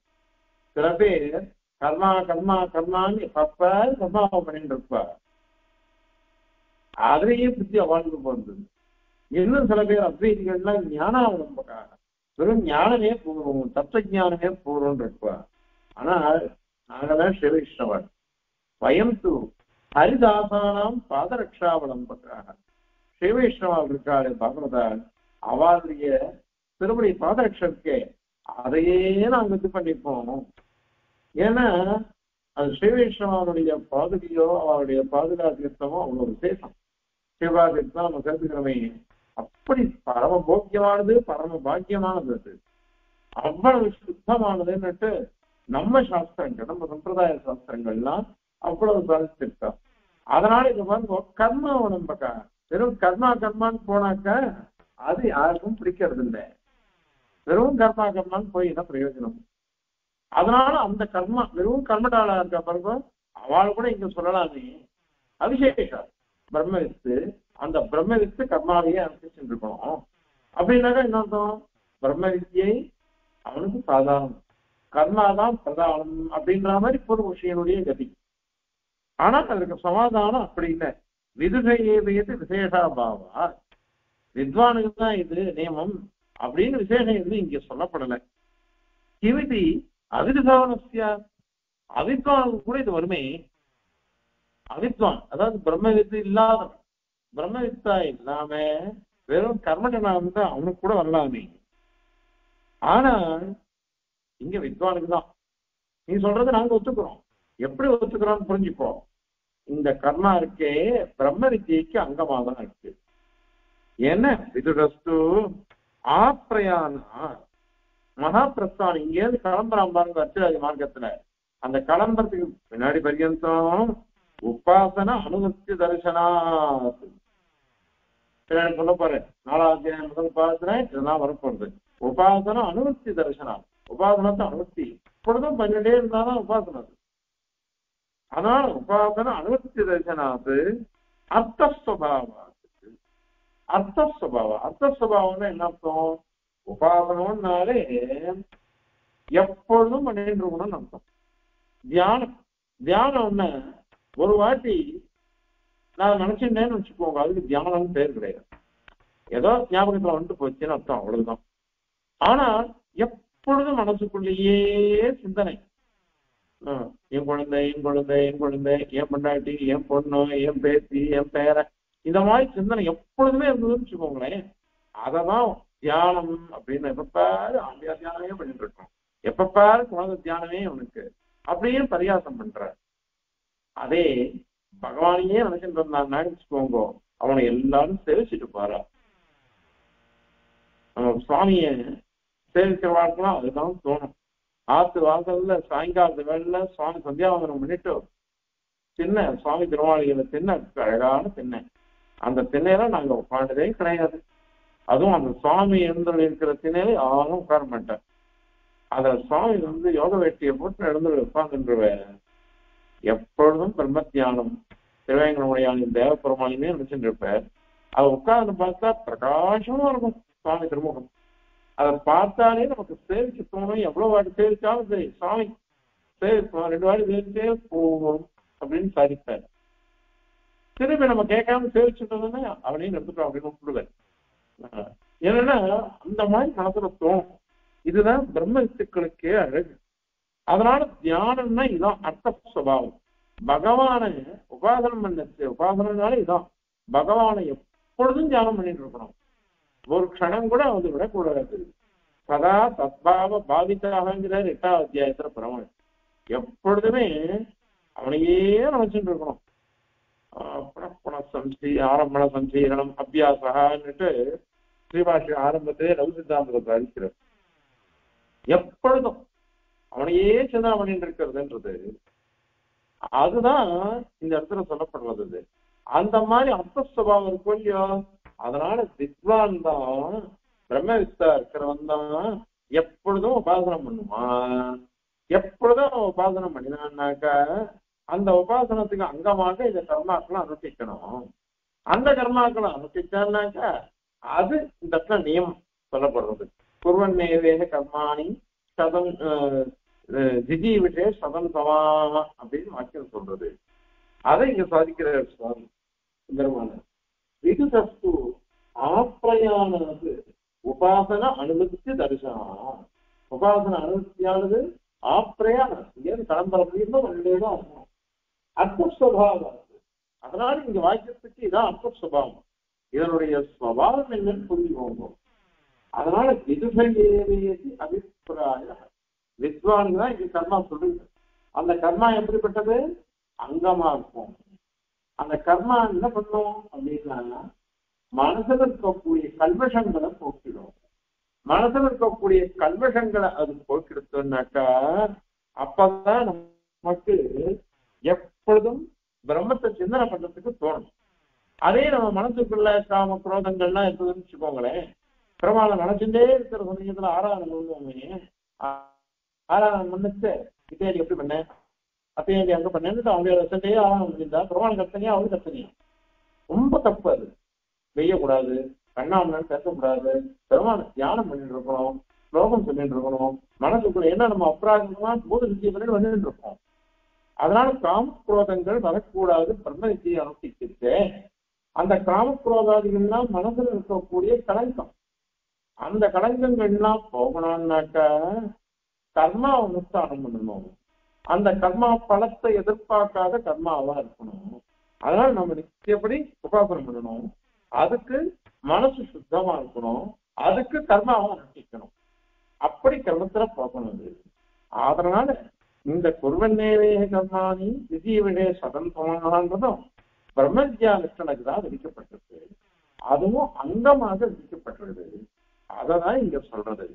சில பேர் கர்மா கர்மா கர்மான்னு எப்ப கர்மாவை பண்ணிட்டு இருப்பா, அதையே புத்தி வாழ்ந்து போந்தது. இன்னும் சில பேர் அத்வைதிகள்லாம் ஞானாவலம்பகாக வெறும் ஞானமே போகிறோம், தத்துவ ஞானமே போகிறோம்னு இருப்பா. ஆனால் நாங்கதான் ஸ்ரீவைஷ்ணவர். வயம் து ஹரிதாசானாம் பாதரக்ஷாவலம்பகாக, ஸ்ரீவைஷ்ணவால் இருக்காளே பகவதால் அவளுடைய திருப்பதி பாதரட்சக்கே அதையே நாங்கள் இது பண்ணிப்போம். ஏன்னா அது ஸ்ரீவைஷ்ணவானுடைய பாதுகையோ அவருடைய பாதுகாத்தியோ அவ்வளவு விசேஷம். சிவாதித்தான் நம்ம சேர்த்துக்கிறோமே, அப்படி பரம போக்கியமானது, பரம பாக்கியமானது, அது அவ்வளவு சுத்தமானதுன்னுட்டு நம்ம சாஸ்திரங்கள், நம்ம சம்பிரதாய சாஸ்திரங்கள்லாம் அவ்வளவு சாதிச்சிருக்கோம். அதனால இது பாருங்க, கர்மாவை நம்பக்கா வெறும் கர்மா கர்மான்னு போனாக்கா அது யாருக்கும் பிடிக்கிறது இல்லை. வெறும் கர்மா கர்மான்னு போய் என்ன பிரயோஜனம்? அதனால அந்த கர்மா வெறும் கர்மடாலா இருக்க பிறகு அவள் கூட இங்க சொல்லலாமே அபிஷேகா பிரம்ம வித்து, அந்த பிரம்ம வித்து கர்மாவையே அனுப்பிச்சுட்டு இருக்கணும். அப்படின்னாக்கா என்ன அர்த்தம்? பிரம்ம வித்தியை அவனுக்கு சாதாரணம், கர்மாதான் பிரதானம் அப்படின்ற மாதிரி பொது விஷயனுடைய கதி. ஆனா அதுக்கு சமாதானம் அப்படி இல்லை. விதுகையே வைத்து விசேஷாபாவா, வித்வானுக்கு தான் இது நியமம் அப்படின்னு விசேஷம் எதுவும் இங்க சொல்லப்படலை. கிமிதி அவிர்தாவனஸ்யா, அவித்வானுக்கு கூட இது வருமே. அவித்வான் அதாவது பிரம்ம வித்து இல்லாதவன், பிரம்ம வித்தா இல்லாம வெறும் கர்மடனா இருந்தா அவனுக்கு கூட வரலாமே. ஆனா இங்க வித்வானுக்கு தான். நீ சொல்றது நாங்க ஒத்துக்கிறோம். எப்படி ஒத்துக்கிறோம்னு புரிஞ்சுக்கிறோம். இந்த கர்மா இருக்கே பிரம்ம வித்தியைக்கு அங்கமாக தான் இருக்கு. என்ன விதுடஸ்து ஆப்ரயானா மகா பிரஸ்தானம், இங்கேருந்து கிளம்புறான் பாருங்க அச்சுராஜ மார்க்கத்துல. அந்த கிளம்புறதுக்கு முன்னாடி பர்யந்தம் உபாசன அனுபத்தி தரிசனா சொல்ல போறேன். 4வது அத்தியாயம் முதல் பாசனை இதெல்லாம் வரப்போறது. உபாசன அனுபத்தி தரிசனா, உபாசனத்தை அனுபத்தி இப்பொழுதும் பண்ணிட்டே இருந்தாதான் உபாசனம். அதனால உபாசன அனுபத்தி தரிசனாது அர்த்தஸ்வபாவாது. அர்த்தஸ்வபாவம்னா என்ன அர்த்தம்? உபாசனம்னாலே எப்பொழுதும் பண்ணிட்டு இருக்கணும்னு அர்த்தம். தியானம், தியானம்னா ஒரு வாட்டி நான் நினைச்சிருந்தேன்னு வச்சுக்கோங்க, அதுக்கு தியானம்னு பேர் கிடையாது. ஏதோ ஞாபகத்துல வந்துட்டு போச்சுன்னு அர்த்தம், அவ்வளவுதான். ஆனா எப்பொழுதும் மனசுக்குள்ளேயே சிந்தனை, என் குழந்தை என் குழந்தை என் குழந்தை, ஏன் பொண்டாட்டி, ஏன் பொண்ணு, ஏன் பேத்தி, ஏன் பேரை, இந்த மாதிரி சிந்தனை எப்பொழுதுமே இருந்ததுன்னு வச்சுக்கோங்களேன். அததான் தியானம் அப்படின்னு. எப்பப்பாரு ஆம்பியா தியானமே பண்ணிட்டு இருக்கோம், எப்பப்பாரு குழந்தை தியானமே அவனுக்கு அப்படியே பரியாசம் பண்ற. அதே பகவானையே நினைச்சுட்டு இருந்தான் நினைச்சுக்கோங்க, அவனை எல்லாரும் சேவிச்சுட்டு பாரு. நம்ம சுவாமிய சேவிக்கிற வாழ்க்கைலாம் அதுதான் தோணும். ஆத்து வாசல்ல சாயங்காலத்து வேலையில சுவாமி சந்தியாவந்தனம் பண்ணிட்டு தின்ன சுவாமி திருமாளிகளை தின்ன அழகான தின்ன, அந்த திண்ணையில நாங்க உட்காண்டதே கிடையாது. அதுவும் அந்த சுவாமி எழுந்தல் இருக்கிற திண்ணையில யாரும் உட்கார மாட்டேன். அதுல சுவாமி வந்து யோக வேட்டியை போட்டு எழுந்தல் உட்காந்துருவேன். எப்பொழுதும் பிரம்ம தியானம் திருவேங்கடமுடையானி தேவ பெருமாளினே நினைச்சுட்டு இருப்பார். அதை உட்கார்ந்து பார்த்தா பிரகாசமா இருக்கும் சுவாமி திருமுகம். அதை பார்த்தாலே நமக்கு சேவிச்சு தோணும். எவ்வளவு வாட்டி சேவிச்சாலும் சரி சுவாமி சேவிப்போம், 2 வாட்டி சேவிச்சே போவோம் அப்படின்னு சாதித்தார். திரும்பி நம்ம கேட்காம சேவிச்சுட்டோம்னா அவனையும் எடுத்துட்டோம் அப்படின்னு விட்டுடுவேன். ஏன்னா அந்த மாதிரி மனசுல தோணும். இதுதான் பிரம்ம வித்துக்களுக்கே அழகு. அதனால தியானம்னா இதான் அர்த்த சுபாவம். பகவானை உபாசனம் பண்ண, உபாசனம்னால இதான் பகவானை எப்பொழுதும் தியானம் பண்ணிட்டு இருக்கணும். ஒரு க்ஷணம் கூட வந்து விடக்கூடாது. சதா தத்பாவ பாவித்தாகங்கிறார் 8வது அத்தியாயத்துல பரமன். எப்பொழுதுமே அவனையே நினைச்சுட்டு இருக்கணும். ஆரம்பண சம்சீரணம் அபியாசகான்னுட்டு ஸ்ரீபாஷி ஆரம்பத்திலே ரவு சித்தாந்தத்தை அளிக்கிறார். எப்பொழுதும் அவனையே சிந்தனை பண்ணிட்டு இருக்கிறதுன்றது அதுதான் இந்த இடத்துல சொல்லப்படுறது. அந்த மாதிரி அர்த்த சுபாவம் இருக்கும் இல்லையோ, அதனால வித்வான் தான் பிரம்ம வித்தா இருக்கிறவன் தான் எப்பொழுதும் உபாசனம் பண்ணுவான். எப்பொழுதும் உபாசனம் பண்ணினான்னாக்கா அந்த உபாசனத்துக்கு அங்கமாக இந்த கர்மாக்களை அனுஷ்டிக்கணும். அந்த கர்மாக்களை அனுஷ்டிச்சான்னாக்கா அது இந்த இடத்துல நியமம் சொல்லப்படுறது. குருவன் நேவேக கர்மாணி சதம் ஜிஜி விட்டே சதம் சமாம அப்படின்னு வாக்கியம் சொல்றது. அதை இங்க சாதிக்கிறார் சுவாமி சுந்தரமான. இது தஸ்து ஆப்பிரயானது உபாசன அனுபவித்து தரிசனம். உபாசன அனுபவியானது ஆப்பிரயானது ஏன் கடம்பரப்படினா ஒன்றுதான் ஆகும். அர்த்தஸ்வபாவம். அதனால இங்க வாக்கியத்துக்கு இதான் அர்த்த சுபாவம். இதனுடைய ஸ்வபாவம் என்னன்னு புரிஞ்சுக்கோங்க. அதனால விதுபேதி அபிப்பிராய வித்வான் தான் இங்க கர்மா சொல்லுங்க. அந்த கர்மா எப்படிப்பட்டது? அங்கமா இருக்கும். அந்த கர்மா என்ன பண்ணும் அப்படின்னா மனசுல இருக்கக்கூடிய கல்வஷங்களை போக்கிடும். மனசுல இருக்கக்கூடிய கல்வஷங்களை அது போக்கிடுத்தோம்னாக்கா அப்பதான் நமக்கு எப்பொழுதும் பிரம்மத்தை சிந்தனை பண்றதுக்கு தோணும். அதே நம்ம மனசுக்குள்ள காம குரோதங்கள்லாம் இருக்குதுன்னு வச்சுக்கோங்களேன். பிரமாணம் நினைச்சுட்டே இருக்கிற சமயத்துல ஆராதனை பண்ணுவோமே, ஆராதனை பண்ணிட்டு இதே எப்படி பண்ண அப்பயும் அங்க பண்ணேன்னு அவங்க ரசனையே ஆகணும் முடிந்தா பிரமாணம் கத்தனையா அவங்க கத்தனையா ரொம்ப தப்பு. அது வெய்யக்கூடாது, கண்ணாமண்ணு பேசக்கூடாது, பெருமானம் தியானம் பண்ணிட்டு இருக்கணும், ஸ்லோகம் சொல்லிட்டு இருக்கணும். மனசுக்குள்ள என்ன நம்ம அப்ராதமா பூத நிச்சயம் பண்ணிட்டு வந்துட்டு இருக்கோம். அதனால காமக்ரோதங்கள் வரக்கூடாது. பிரம்ம நிச்சயம் அனுஷ்டிச்சுட்டு அந்த காமக்ரோதாதிகள்லாம் மனசுல இருக்கக்கூடிய கலங்கம், அந்த கலங்கங்கள்லாம் போகணும்னாக்கா கர்மா அனுஷ்டானம் பண்ணணும். அந்த கர்மா பலத்தை எதிர்பார்க்காத கர்மாவா இருக்கணும். அதனால நம்ம நிச்சயப்படி உபாசனம் பண்ணணும். அதுக்கு மனசு சுத்தமா இருக்கணும். அதுக்கு கர்மாவை அனுஷ்டிக்கணும். அப்படி கர்மத்துல பார்க்கணும். அதனால இந்த குருவன்னேவே கர்மானி திசீவிடே சதந்தமானதும் பிரம்ம வித்யானுஷ்டனுக்கு தான் விதிக்கப்பட்டிருக்கு. அதுவும் அங்கமாக விதிக்கப்பட்டிருக்கு. அததான் இங்க சொல்றது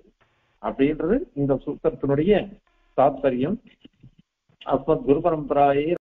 அப்படின்றது இந்த சூத்திரத்தினுடைய தாத்பரியம். அப்ப குரு பரம்பராயே